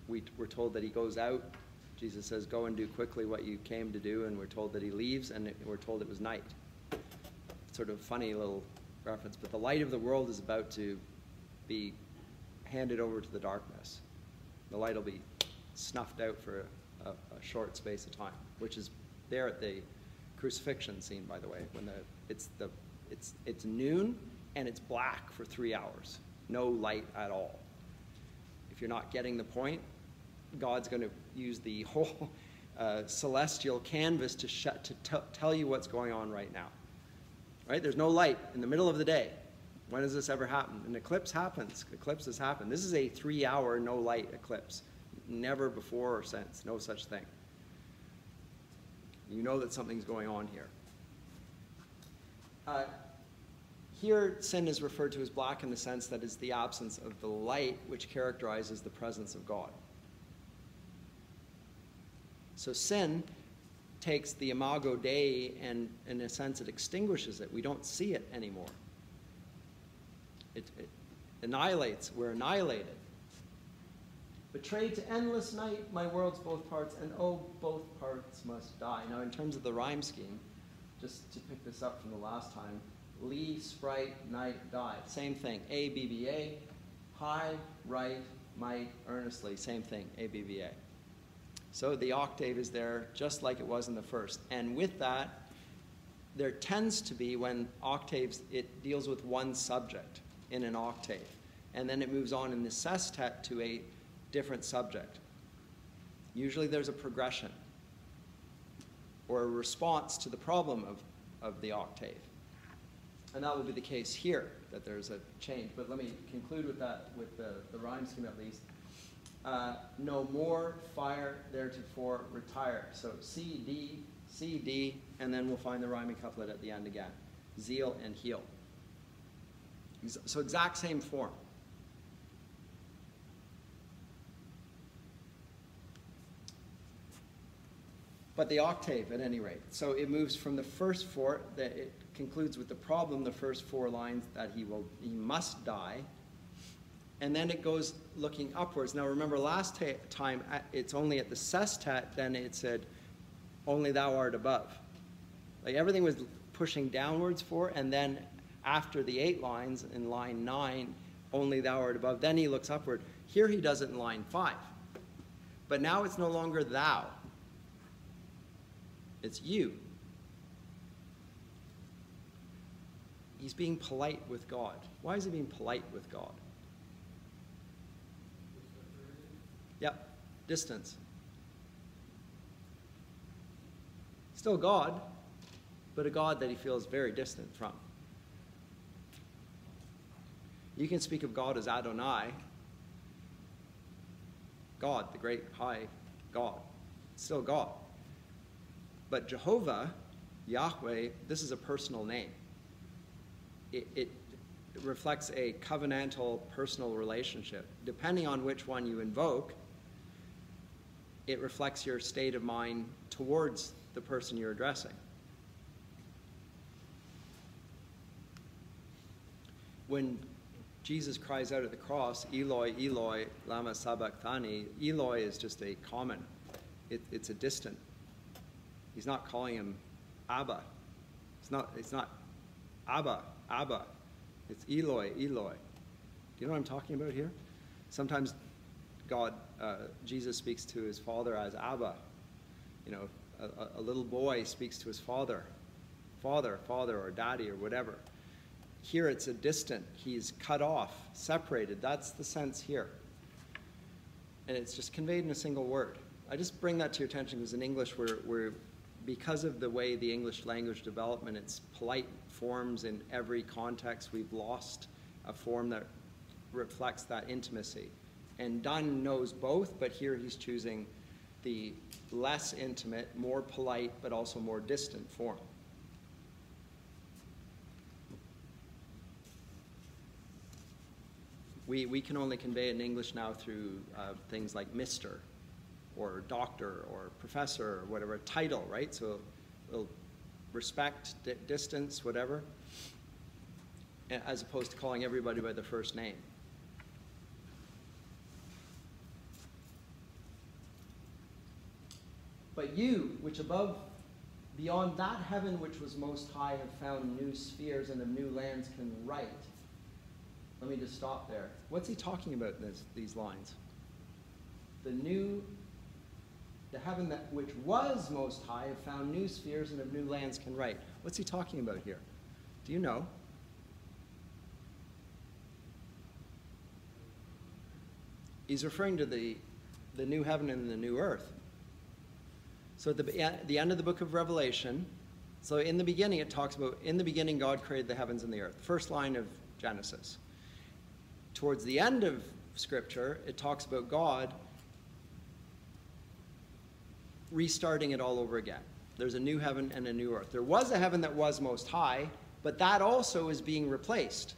we're told that he goes out. Jesus says, go and do quickly what you came to do, and we're told that he leaves, and we're told it was night. Sort of funny little reference, but the light of the world is about to be handed over to the darkness. The light will be snuffed out for a short space of time, which is there at the crucifixion scene, by the way, when it's noon and it's black for 3 hours, no light at all. If you're not getting the point, God's going to use the whole celestial canvas to tell you what's going on right now. Right? There's no light in the middle of the day. When does this ever happen? An eclipse happens. Eclipses happen. This is a 3-hour no-light eclipse. Never before or since. No such thing. You know that something's going on here. Here, sin is referred to as black in the sense that it's the absence of the light which characterizes the presence of God. So sin takes the imago Dei, and in a sense it extinguishes it. We don't see it anymore. It annihilates. We're annihilated. Betrayed to endless night, my world's both parts, and oh, both parts must die. Now, in terms of the rhyme scheme, just to pick this up from the last time, Lee, sprite, night, die. Same thing. A, B, B, A. High, right, might, earnestly. Same thing. A, B, B, A. So the octave is there just like it was in the first. And with that, there tends to be, when octaves, it deals with one subject in an octave. And then it moves on in the sestet to a different subject. Usually there's a progression or a response to the problem of the octave. And that will be the case here, that there's a change. But let me conclude with that, with the rhyme scheme at least. No more fire theretofore retire. So C, D, C, D, and then we'll find the rhyming couplet at the end again. Zeal and heal. So exact same form. But the octave at any rate. So it moves from the first four, it concludes with the problem, the first four lines, that he must die. And then it goes looking upwards. Now remember last time, it's only at the sestet, then it said, only thou art above. Like everything was pushing downwards for, and then after the 8 lines, in line 9, only thou art above, then he looks upward. Here he does it in line 5. But now it's no longer thou. It's you. He's being polite with God. Why is he being polite with God? Yep, distance. Still God, but a God that he feels very distant from. You can speak of God as Adonai, God, the great high God, still God. But Jehovah, Yahweh, this is a personal name. It reflects a covenantal personal relationship. Depending on which one you invoke, it reflects your state of mind towards the person you're addressing. When Jesus cries out at the cross, Eloi, Eloi, lama sabachthani, Eloi is just a common. It's a distant. He's not calling him Abba. It's not Abba, Abba. It's Eloi, Eloi. Do you know what I'm talking about here? Sometimes Jesus speaks to his father as Abba. You know, a little boy speaks to his father, father, or daddy, or whatever. Here it's a distant. He's cut off, separated. That's the sense here. And it's just conveyed in a single word. I just bring that to your attention because in English, we're because of the way the English language development, it's polite forms in every context. We've lost a form that reflects that intimacy. And Donne knows both, but here he's choosing the less intimate, more polite, but also more distant form. We can only convey it in English now through things like Mr. or doctor or professor or whatever, title, right? So it'll respect, distance, whatever, as opposed to calling everybody by the first name. But you, which above, beyond that heaven which was most high, have found new spheres and of new lands can write. Let me just stop there. What's he talking about in these lines? The heaven that which was most high have found new spheres and of new lands can write. What's he talking about here? Do you know? He's referring to the new heaven and the new earth. So at the end of the book of Revelation, so in the beginning it talks about, in the beginning God created the heavens and the earth. First line of Genesis. Towards the end of Scripture, it talks about God restarting it all over again. There's a new heaven and a new earth. There was a heaven that was most high, but that also is being replaced.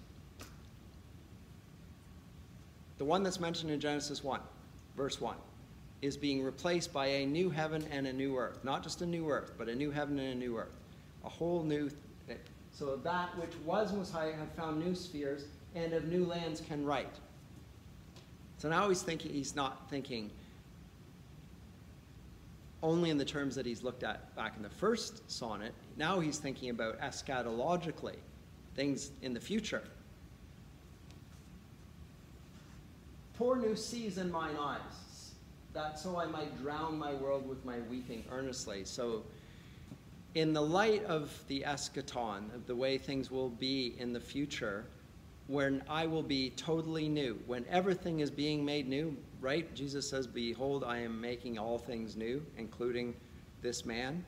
The one that's mentioned in Genesis 1, verse 1, is being replaced by a new heaven and a new earth. Not just a new earth, but a new heaven and a new earth. A whole new thing. So that which was most high have found new spheres, and of new lands can write. So now he's not thinking only in the terms that he's looked at back in the first sonnet. Now he's thinking about eschatologically, things in the future. Pour new seas in mine eyes. that so I might drown my world with my weeping earnestly. So in the light of the eschaton, of the way things will be in the future, when I will be totally new, when everything is being made new, right? Jesus says, behold, I am making all things new, including this man.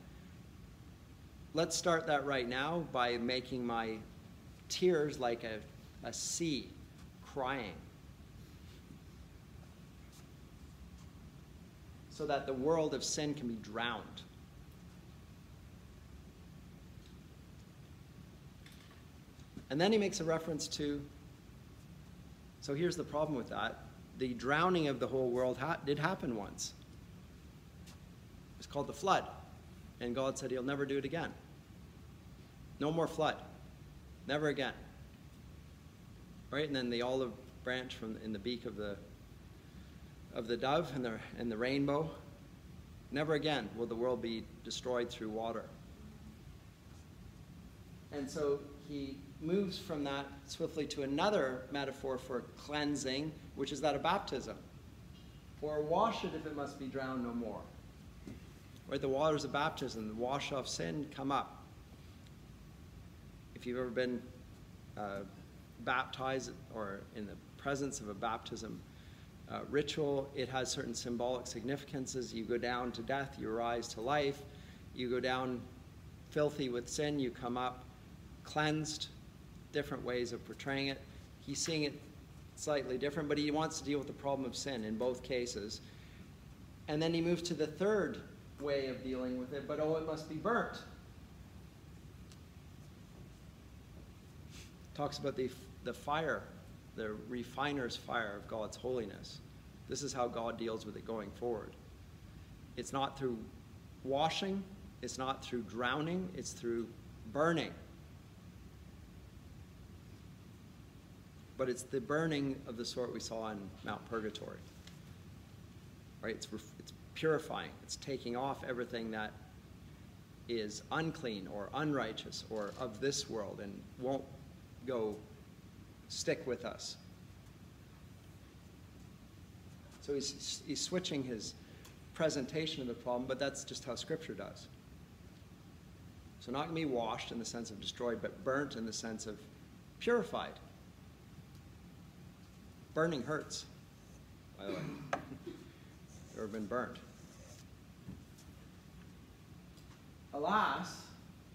Let's start that right now by making my tears like a sea crying, so that the world of sin can be drowned. And then he makes a reference to, so here's the problem with that. The drowning of the whole world did happen once. It's called the flood. And God said he'll never do it again. No more flood. Never again. Right? And then the olive branch from in the beak of the dove and the rainbow. Never again will the world be destroyed through water. And so he moves from that swiftly to another metaphor for cleansing, which is that of baptism. Or wash it if it must be drowned no more. Right, the waters of baptism, wash off sin, come up. If you've ever been baptized or in the presence of a baptism ritual, it has certain symbolic significances. You go down to death, you rise to life. You go down filthy with sin, you come up cleansed. Different ways of portraying it. He's seeing it slightly different, but he wants to deal with the problem of sin in both cases. And then he moves to the third way of dealing with it, but oh, it must be burnt. Talks about the fire, the refiner's fire of God's holiness. This is how God deals with it going forward. It's not through washing, it's not through drowning, it's through burning. But it's the burning of the sort we saw in Mount Purgatory. Right? It's purifying. It's taking off everything that is unclean or unrighteous or of this world and won't go stick with us. So he's switching his presentation of the problem, but that's just how Scripture does. So not going to be washed in the sense of destroyed, but burnt in the sense of purified. Burning hurts, by the way. Ever been burnt? Alas,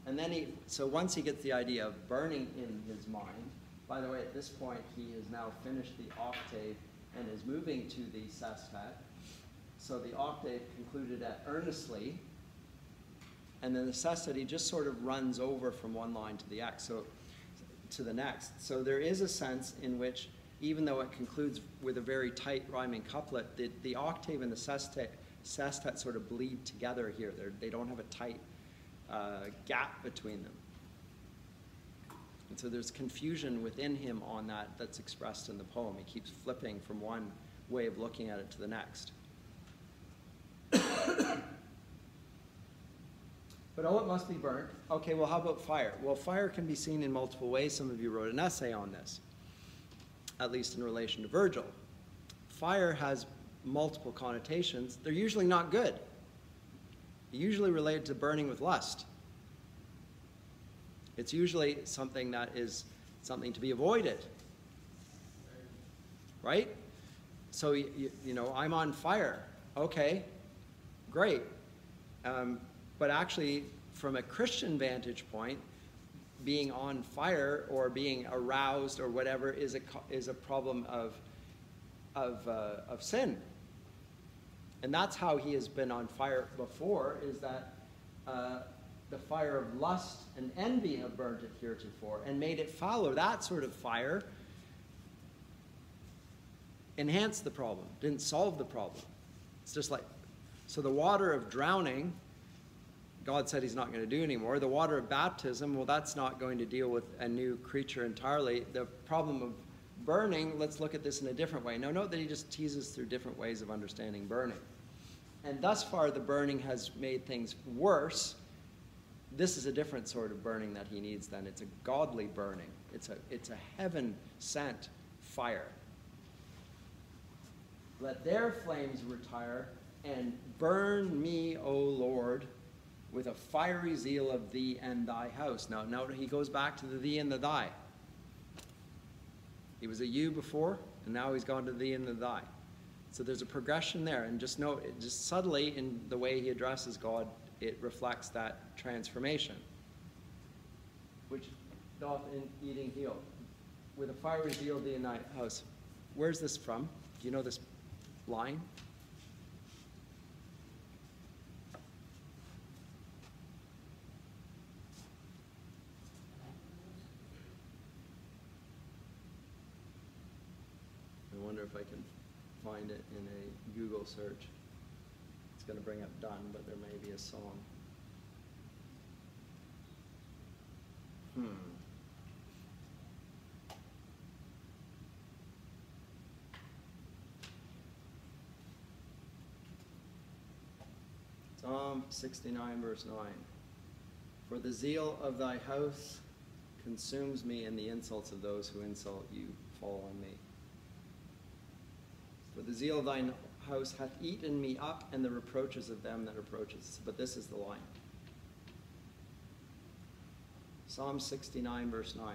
and then so once he gets the idea of burning in his mind, by the way, at this point, he has now finished the octave and is moving to the sestet. So the octave concluded at earnestly, and then the sestet, he just sort of runs over from one line to the next. So there is a sense in which, even though it concludes with a very tight rhyming couplet, the octave and the sestet sort of bleed together here. They don't have a tight gap between them. And so there's confusion within him on that's expressed in the poem. He keeps flipping from one way of looking at it to the next. But oh, it must be burnt. Okay, well, how about fire? Well, fire can be seen in multiple ways. Some of you wrote an essay on this, at least in relation to Virgil. Fire has multiple connotations. They're usually not good. They're usually related to burning with lust. It's usually something that is something to be avoided, right? So, you know, I'm on fire. Okay, great. But actually, from a Christian vantage point, being on fire or being aroused or whatever is a problem of sin. And that's how he has been on fire before, is that the fire of lust and envy have burnt it heretofore and made it follow. That sort of fire enhanced the problem, didn't solve the problem. It's just like, so the water of drowning, God said he's not going to do anymore. The water of baptism, well, that's not going to deal with a new creature entirely. The problem of burning, let's look at this in a different way. Now, note that he just teases through different ways of understanding burning. And thus far, the burning has made things worse. This is a different sort of burning that he needs then. It's a godly burning. It's a heaven-sent fire. Let their flames retire, and burn me, O Lord, with a fiery zeal of thee and thy house. Now, note he goes back to the thee and the thy. He was a you before, and now he's gone to thee and the thy. So there's a progression there, and just note, just subtly in the way he addresses God, it reflects that transformation. Which doth in eating heal, with a fiery zeal thee and thy house. Where's this from? Do you know this line? If I can find it in a Google search. It's going to bring up Donne, but there may be a song. Psalm 69, verse 9. For the zeal of thy house consumes me, and the insults of those who insult you fall on me. For the zeal of thine house hath eaten me up, and the reproaches of them that reproaches. But this is the line. Psalm 69, verse 9.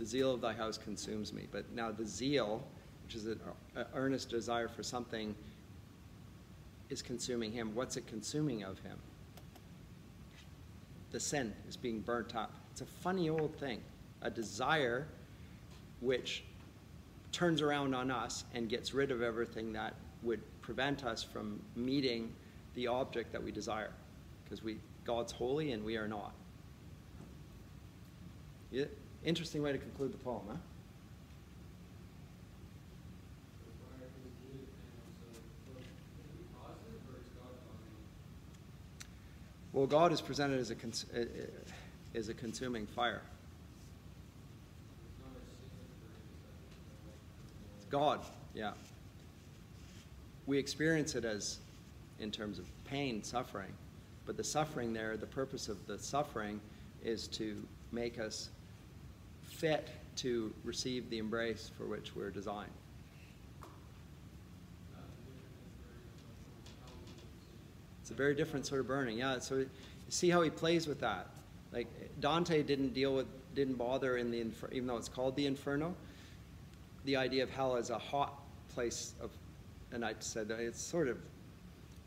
The zeal of thy house consumes me. But now the zeal, which is an earnest desire for something, is consuming him. What's it consuming of him? The sin is being burnt up. It's a funny old thing. A desire which turns around on us and gets rid of everything that would prevent us from meeting the object that we desire, because God's holy and we are not. Yeah. Interesting way to conclude the poem, huh? Well, God is presented as a consuming fire. God, yeah. We experience it as, in terms of pain, suffering, but the suffering there, the purpose of the suffering is to make us fit to receive the embrace for which we're designed. It's a very different sort of burning, yeah. So see how he plays with that. Like Dante didn't bother in the inferno, even though it's called the inferno. The idea of hell as a hot place of, and I said that it's sort of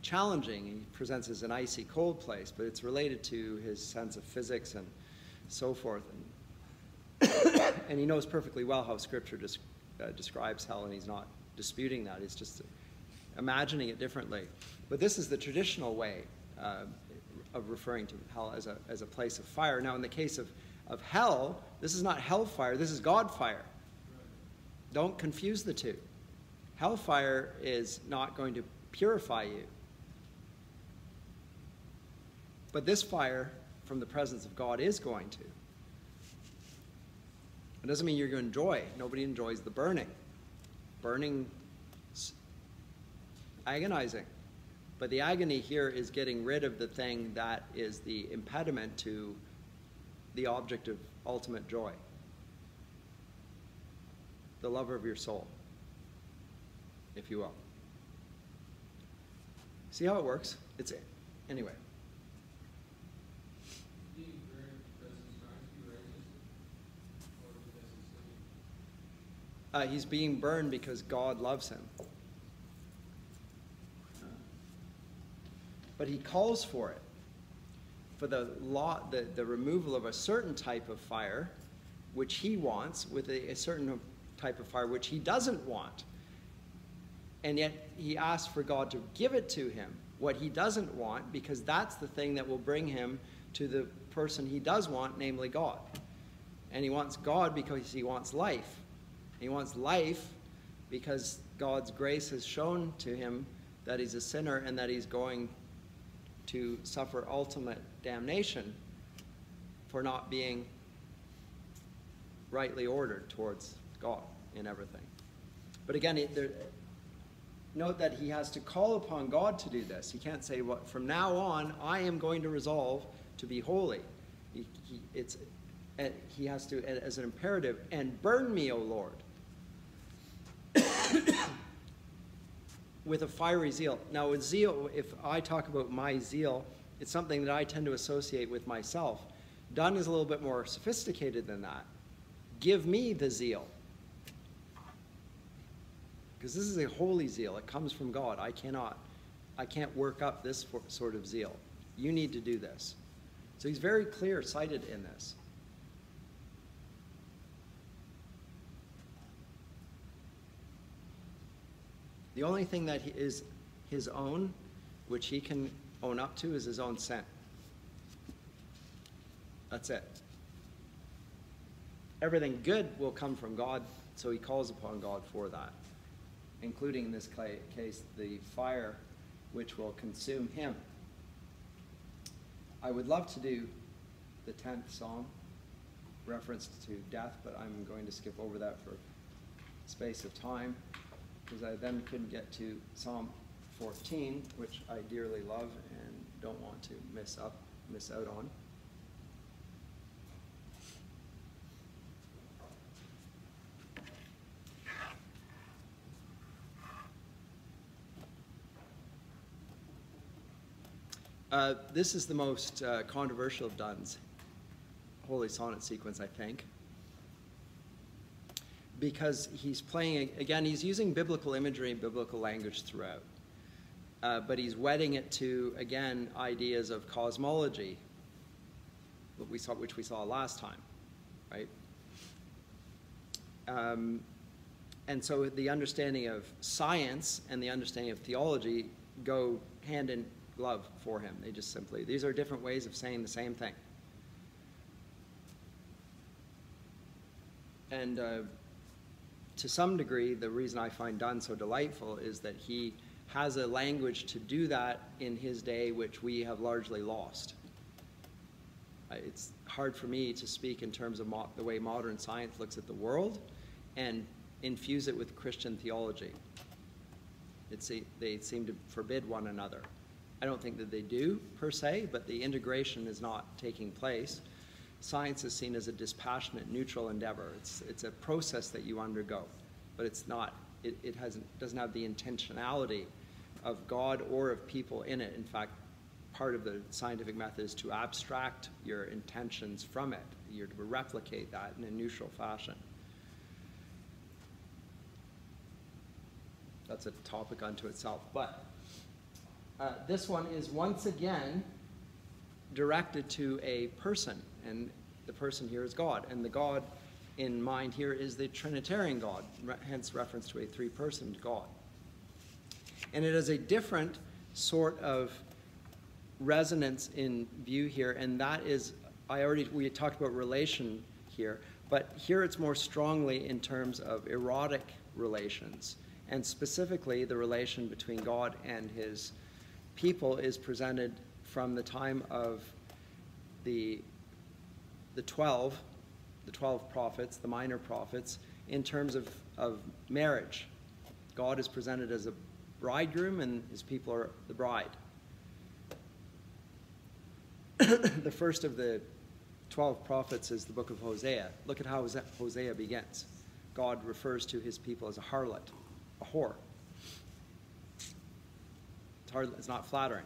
challenging. He presents as an icy cold place, but it's related to his sense of physics and so forth. And, and he knows perfectly well how Scripture describes hell, and he's not disputing that. He's just imagining it differently. But this is the traditional way of referring to hell as a place of fire. Now, in the case of hell, this is not hellfire. This is God fire. Don't confuse the two. Hellfire is not going to purify you. But this fire from the presence of God is going to. It doesn't mean you're going to enjoy. Nobody enjoys the burning. Burning, agonizing. But the agony here is getting rid of the thing that is the impediment to the object of ultimate joy. The lover of your soul, if you will. See how it works? It's it. Anyway. He's being burned because God loves him. But he calls for it. For the removal of a certain type of fire, which he wants, with a certain type of fire which he doesn't want, and yet he asks for God to give it to him, what he doesn't want, because that's the thing that will bring him to the person he does want, namely God. And he wants God because he wants life. He wants life because God's grace has shown to him that he's a sinner and that he's going to suffer ultimate damnation for not being rightly ordered towards God in everything. But again, note that he has to call upon God to do this. He can't say, well, from now on, I am going to resolve to be holy. It's he has to, as an imperative, and burn me, O Lord, with a fiery zeal. Now with zeal, if I talk about my zeal, it's something that I tend to associate with myself. Donne is a little bit more sophisticated than that. Give me the zeal. Because this is a holy zeal. It comes from God. I can't work up this sort of zeal. You need to do this. So he's very clear-sighted in this. The only thing that he is his own, which he can own up to, is his own sin. That's it. Everything good will come from God, so he calls upon God for that, including in this case the fire which will consume him. I would love to do the 10th Psalm, reference to death, but I'm going to skip over that for space of time, because I then couldn't get to Psalm 14, which I dearly love and don't want to miss out on. This is the most controversial of Donne's Holy Sonnet sequence, I think, because he's playing, again, he's using biblical imagery and biblical language throughout, but he's wedding it to, again, ideas of cosmology, which we saw last time, right? And so the understanding of science and the understanding of theology go hand in love for him. They just simply, these are different ways of saying the same thing. And to some degree, the reason I find Donne so delightful is that he has a language to do that in his day which we have largely lost. It's hard for me to speak in terms of the way modern science looks at the world and infuse it with Christian theology. They seem to forbid one another. I don't think that they do, per se, but the integration is not taking place. Science is seen as a dispassionate, neutral endeavor. It's a process that you undergo, but it's not, it doesn't have the intentionality of God or of people in it. In fact, part of the scientific method is to abstract your intentions from it. You're to replicate that in a neutral fashion. That's a topic unto itself, but this one is once again directed to a person, and the person here is God, and the God in mind here is the Trinitarian God, hence reference to a three-person God. And it has a different sort of resonance in view here, and that is, we had talked about relation here, but here it's more strongly in terms of erotic relations, and specifically the relation between God and his people is presented from the time of the 12 prophets, the minor prophets, in terms of marriage. God is presented as a bridegroom and his people are the bride. The first of the 12 prophets is the book of Hosea. Look at how Hosea begins. God refers to his people as a harlot, a whore. It's not flattering.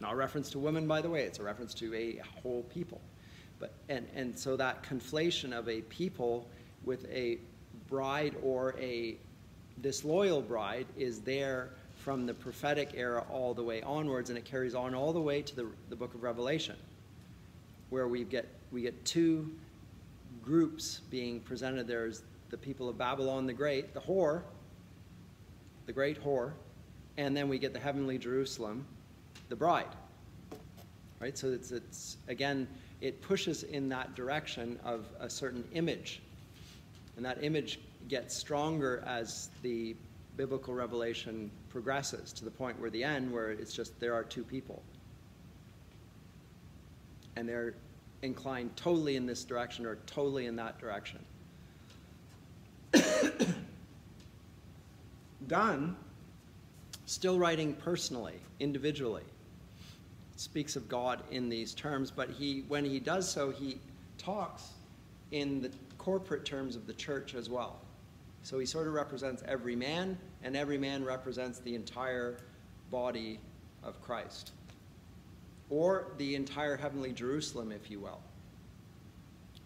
Not a reference to women, by the way. It's a reference to a whole people. And so that conflation of a people with a bride or a disloyal bride is there from the prophetic era all the way onwards, and it carries on all the way to the book of Revelation, where we get two groups being presented. There's the people of Babylon the Great, the whore, the great whore, and then we get the heavenly Jerusalem, the bride, right? So it's again, it pushes in that direction of a certain image, and that image gets stronger as the biblical revelation progresses to the point where the end, where it's just there are two people, and they're inclined totally in this direction or totally in that direction. Donne, still writing personally, individually, speaks of God in these terms, but he, when he does so, he talks in the corporate terms of the church as well. So he sort of represents every man, and every man represents the entire body of Christ, or the entire heavenly Jerusalem, if you will.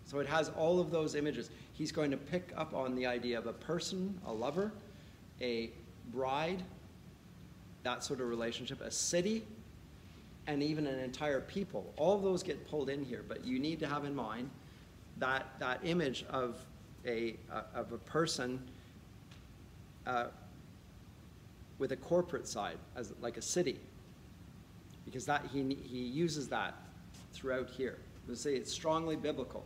So it has all of those images. He's going to pick up on the idea of a person, a lover, a bride, that sort of relationship, a city, and even an entire people. All of those get pulled in here, but you need to have in mind that image of a person with a corporate side, as like a city, because that he uses that throughout here. We'll say it's strongly biblical,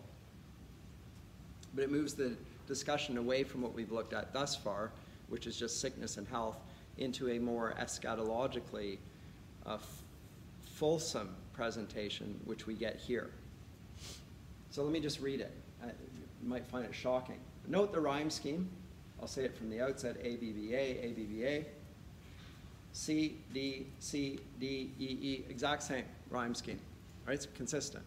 but it moves the discussion away from what we've looked at thus far, which is just sickness and health, into a more eschatologically fulsome presentation, which we get here. So let me just read it. You might find it shocking. Note the rhyme scheme. I'll say it from the outset: A, B, B, A, A, B, B, A. C, D, C, D, E, E. Exact same rhyme scheme. Right? It's consistent.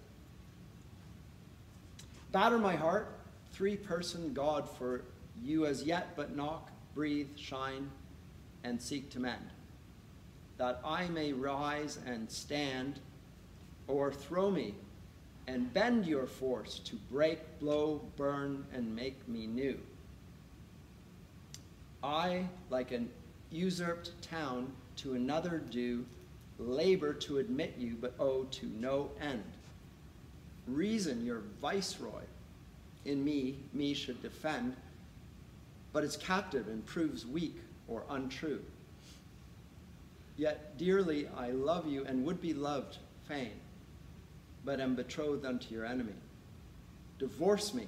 Batter my heart, three-person God, for you as yet but knock, breathe, shine, and seek to mend, that I may rise and stand, or throw me and bend your force to break, blow, burn, and make me new. I, like an usurped town, to another do labor to admit you, but oh, to no end. Reason your viceroy in me should defend, but is captive and proves weak or untrue. Yet dearly I love you and would be loved fain, but am betrothed unto your enemy. Divorce me,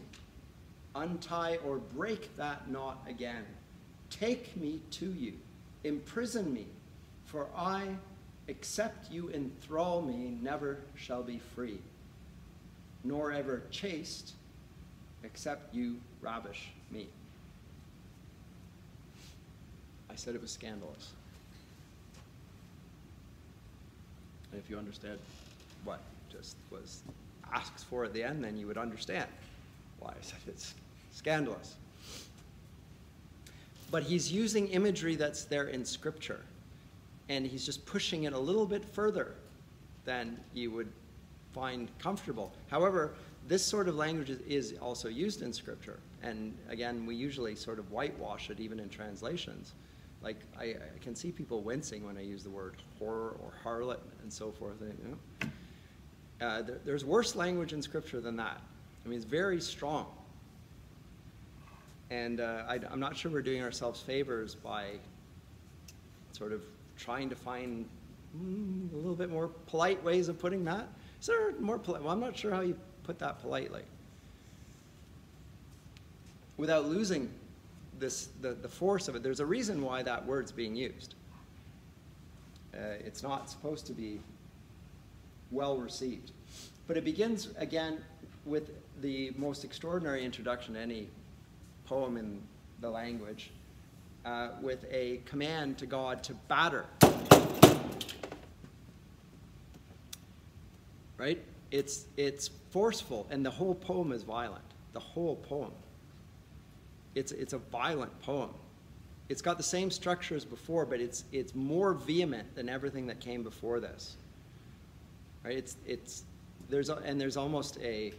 untie or break that knot again. Take me to you, imprison me, for I, except you enthrall me, never shall be free, nor ever chaste, except you ravish me. I said it was scandalous. And if you understood what just was asked for at the end, then you would understand why I said it's scandalous. But he's using imagery that's there in Scripture, and he's just pushing it a little bit further than you would find comfortable. However, this sort of language is also used in Scripture, and again, we usually sort of whitewash it even in translations. Like, I can see people wincing when I use the word horror or harlot and so forth. You know? There's worse language in Scripture than that. I mean, it's very strong. And I'm not sure we're doing ourselves favors by sort of trying to find a little bit more polite ways of putting that. Is there more polite? Well, I'm not sure how you put that politely, without losing this, the force of it. There's a reason why that word's being used. It's not supposed to be well received. But it begins, again, with the most extraordinary introduction to any poem in the language, with a command to God to batter. Right? It's forceful, and the whole poem is violent. The whole poem. It's a violent poem. It's got the same structure as before, but it's more vehement than everything that came before this. Right? There's almost a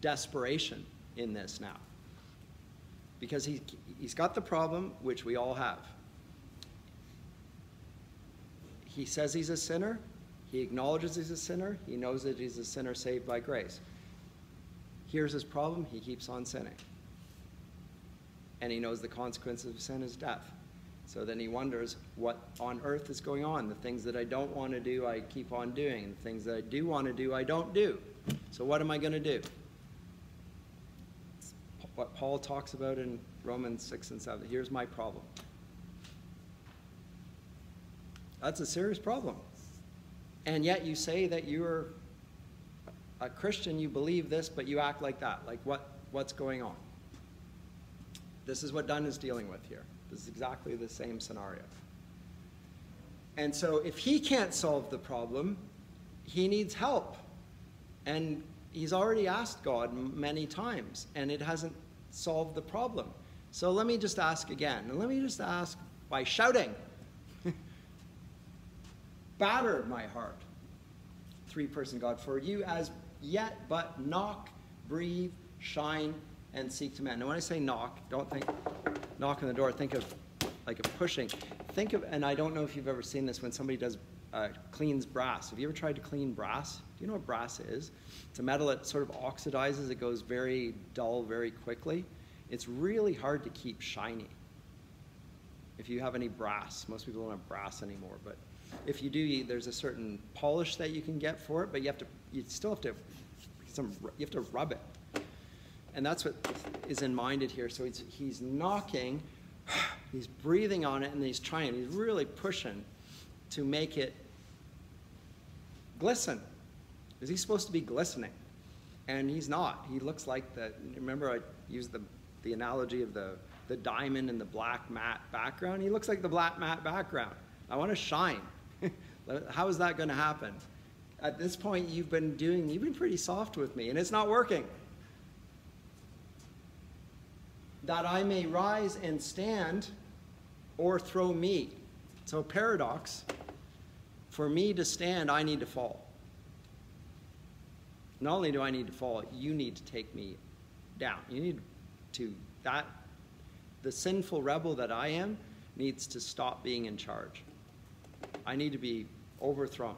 desperation in this now, because he's got the problem, which we all have. He says he's a sinner. He acknowledges he's a sinner. He knows that he's a sinner saved by grace. Here's his problem: he keeps on sinning, and he knows the consequence of sin is death. So then he wonders what on earth is going on. The things that I don't want to do, I keep on doing. The things that I do want to do, I don't do. So what am I going to do? What Paul talks about in Romans 6 and 7. Here's my problem. That's a serious problem. And yet you say that you're a Christian, you believe this, but you act like that. Like, what's going on? This is what Donne is dealing with here. This is exactly the same scenario. And so if he can't solve the problem, he needs help. And he's already asked God many times, and it hasn't solved the problem. So let me just ask again, and let me just ask by shouting. Batter my heart, three-person God, for you as yet but knock, breathe, shine, and seek to mend. And when I say knock, don't think knock on the door, think of like a pushing. Think of, and I don't know if you've ever seen this, when somebody does cleans brass. Have you ever tried to clean brass? Do you know what brass is? It's a metal that sort of oxidizes. It goes very dull very quickly. It's really hard to keep shiny. If you have any brass, most people don't have brass anymore, but if you do, there's a certain polish that you can get for it, but you have to, you still have to, you have to rub it. And that's what is in minded here. So he's knocking, he's breathing on it, and he's trying, he's really pushing to make it glisten. Is he supposed to be glistening? And he's not. He looks like the, remember I used the analogy of the diamond and the black matte background? He looks like the black matte background. I want to shine. How is that going to happen? At this point, you've been pretty soft with me, and it's not working. That I may rise and stand, or throw me. So paradox, for me to stand, I need to fall. Not only do I need to fall, you need to take me down. You need to, that, the sinful rebel that I am needs to stop being in charge. I need to be overthrown.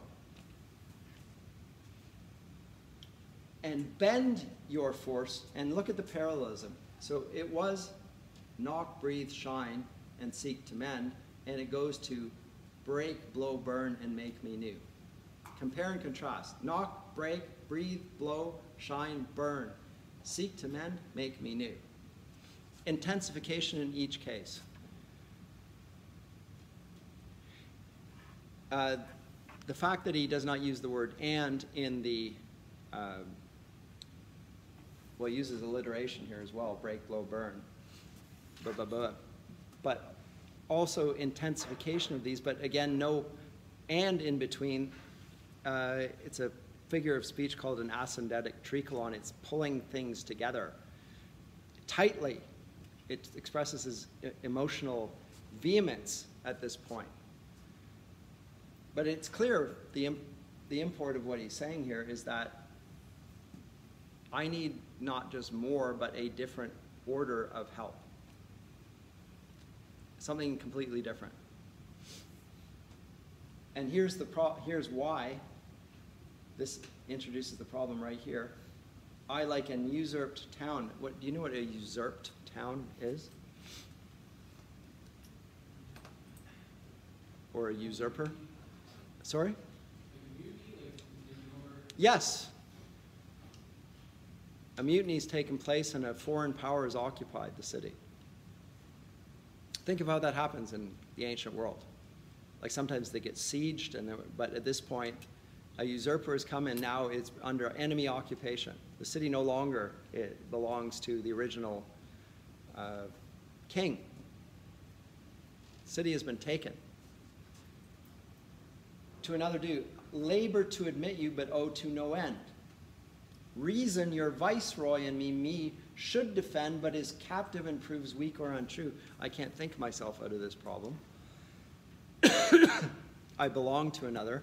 And bend your force, and look at the parallelism. So it was knock, breathe, shine, and seek to mend, and it goes to break, blow, burn, and make me new. Compare and contrast. Knock, break, breathe, blow, shine, burn. Seek to mend, make me new. Intensification in each case. The fact that he does not use the word and in the, well, he uses alliteration here as well, break, blow, burn, blah, blah, blah. But also intensification of these, but again, no and in between. It's a figure of speech called an ascendetic tricholon. It's pulling things together tightly. It expresses his emotional vehemence at this point. But it's clear the import of what he's saying here is that I need not just more, but a different order of help. Something completely different. And here's, here's why this introduces the problem right here. I like an usurped town. What, do you know what a usurped town is? Or a usurper? Sorry? Yes. A mutiny's taken place and a foreign power has occupied the city. Think of how that happens in the ancient world. Like sometimes they get sieged, and but at this point, a usurper has come and now it's under enemy occupation. The city no longer belongs to the original king. The city has been taken. To another do, labor to admit you, but owe to no end. Reason your viceroy and me should defend, but is captive and proves weak or untrue. I can't think myself out of this problem. I belong to another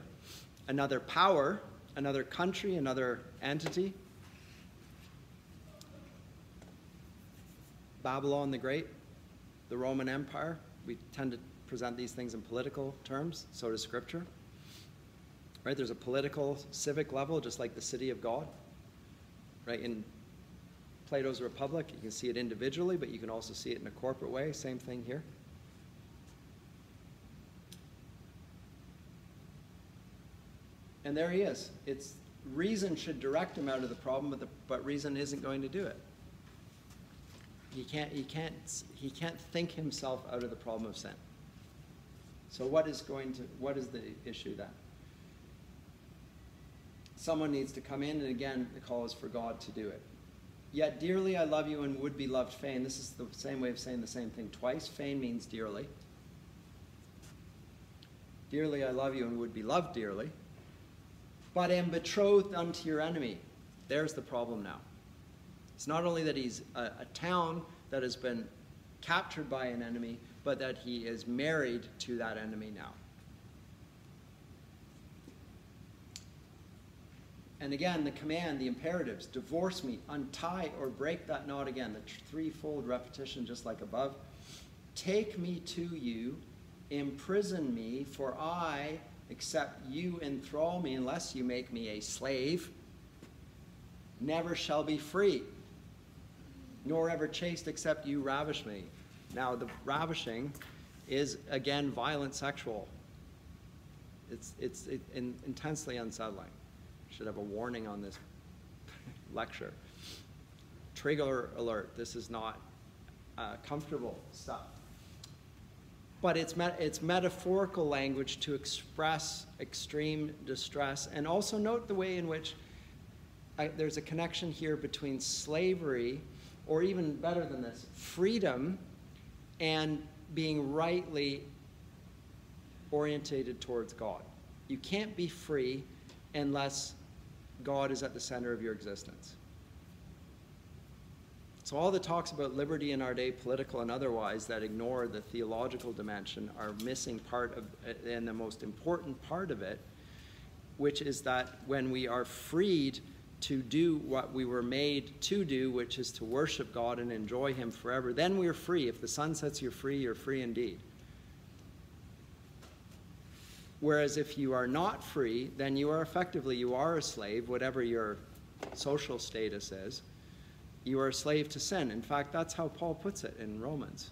power, another country, another entity. Babylon the Great, the Roman Empire. We tend to present these things in political terms, so does Scripture. Right, there's a political, civic level, just like the city of God. Right, in Plato's Republic, you can see it individually, but you can also see it in a corporate way. Same thing here. And there he is. It's reason should direct him out of the problem, but reason isn't going to do it. He can't think himself out of the problem of sin. So what is the issue then? Someone needs to come in, and again, the call is for God to do it. Yet dearly I love you and would be loved fain. This is the same way of saying the same thing twice. Fain means dearly. Dearly I love you and would be loved dearly, but am betrothed unto your enemy. There's the problem now. It's not only that he's a town that has been captured by an enemy, but that he is married to that enemy now. And again, the command, the imperatives, divorce me, untie or break that knot again, the threefold repetition just like above. Take me to you, imprison me, for I, except you enthrall me unless you make me a slave, never shall be free, nor ever chaste except you ravish me. Now the ravishing is again violent sexual. It's intensely unsettling. Should have a warning on this lecture. Trigger alert, this is not comfortable stuff. But it's metaphorical language to express extreme distress. And also note the way in which there's a connection here between slavery, or even better than this, freedom, and being rightly orientated towards God. You can't be free unless God is at the center of your existence. So all the talks about liberty in our day, political and otherwise, that ignore the theological dimension are missing part of, and the most important part of it, which is that when we are freed to do what we were made to do, which is to worship God and enjoy him forever, then we're free. If the sun sets, you're free indeed. Whereas if you are not free, then you are effectively, you are a slave, whatever your social status is. You are a slave to sin. In fact, that's how Paul puts it in Romans.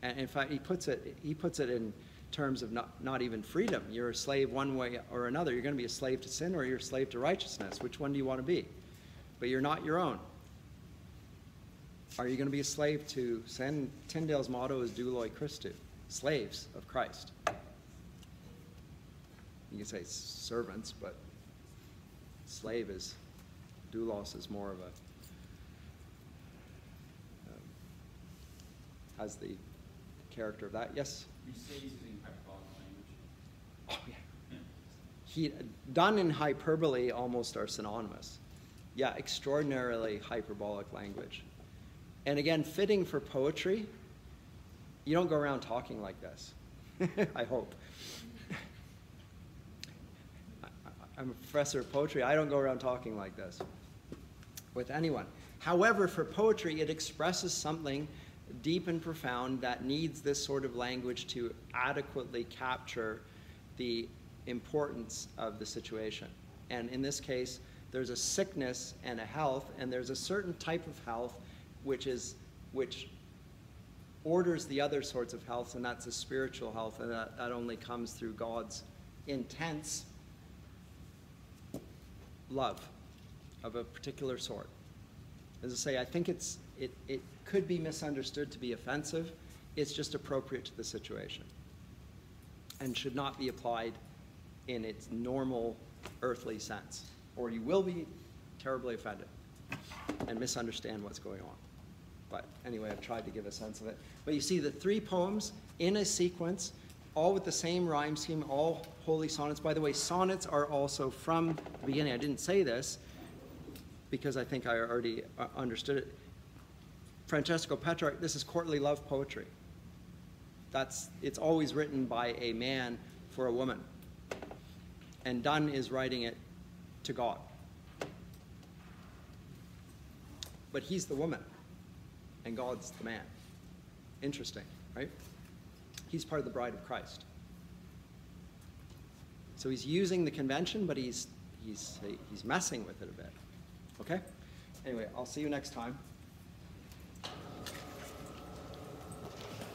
And in fact, he puts it in terms of not even freedom. You're a slave one way or another. You're going to be a slave to sin or you're a slave to righteousness. Which one do you want to be? But you're not your own. Are you going to be a slave to sin? Tyndale's motto is Duloi Christi, slaves of Christ. You can say servants, but slave is, doulos is more of a, has the character of that. Yes? You say he's using hyperbolic language. Oh, yeah. Donne and hyperbole almost are synonymous. Yeah, extraordinarily hyperbolic language. And again, fitting for poetry, you don't go around talking like this, I hope. I'm a professor of poetry. I don't go around talking like this with anyone. However, for poetry, it expresses something deep and profound that needs this sort of language to adequately capture the importance of the situation. And in this case, there's a sickness and a health, and there's a certain type of health which orders the other sorts of health, and that's a spiritual health, and that only comes through God's intense love of a particular sort. As I say, I think it could be misunderstood to be offensive. It's just appropriate to the situation and should not be applied in its normal earthly sense, or you will be terribly offended and misunderstand what's going on. But anyway, I've tried to give a sense of it. But you see the three poems in a sequence, all with the same rhyme scheme, all Holy Sonnets. By the way, sonnets are also from the beginning. I didn't say this because I think I already understood it. Francesco Petrarch, this is courtly love poetry. It's always written by a man for a woman. And Donne is writing it to God. But he's the woman, and God's the man. Interesting, right? He's part of the bride of Christ. So he's using the convention, but he's messing with it a bit. Okay? Anyway, I'll see you next time.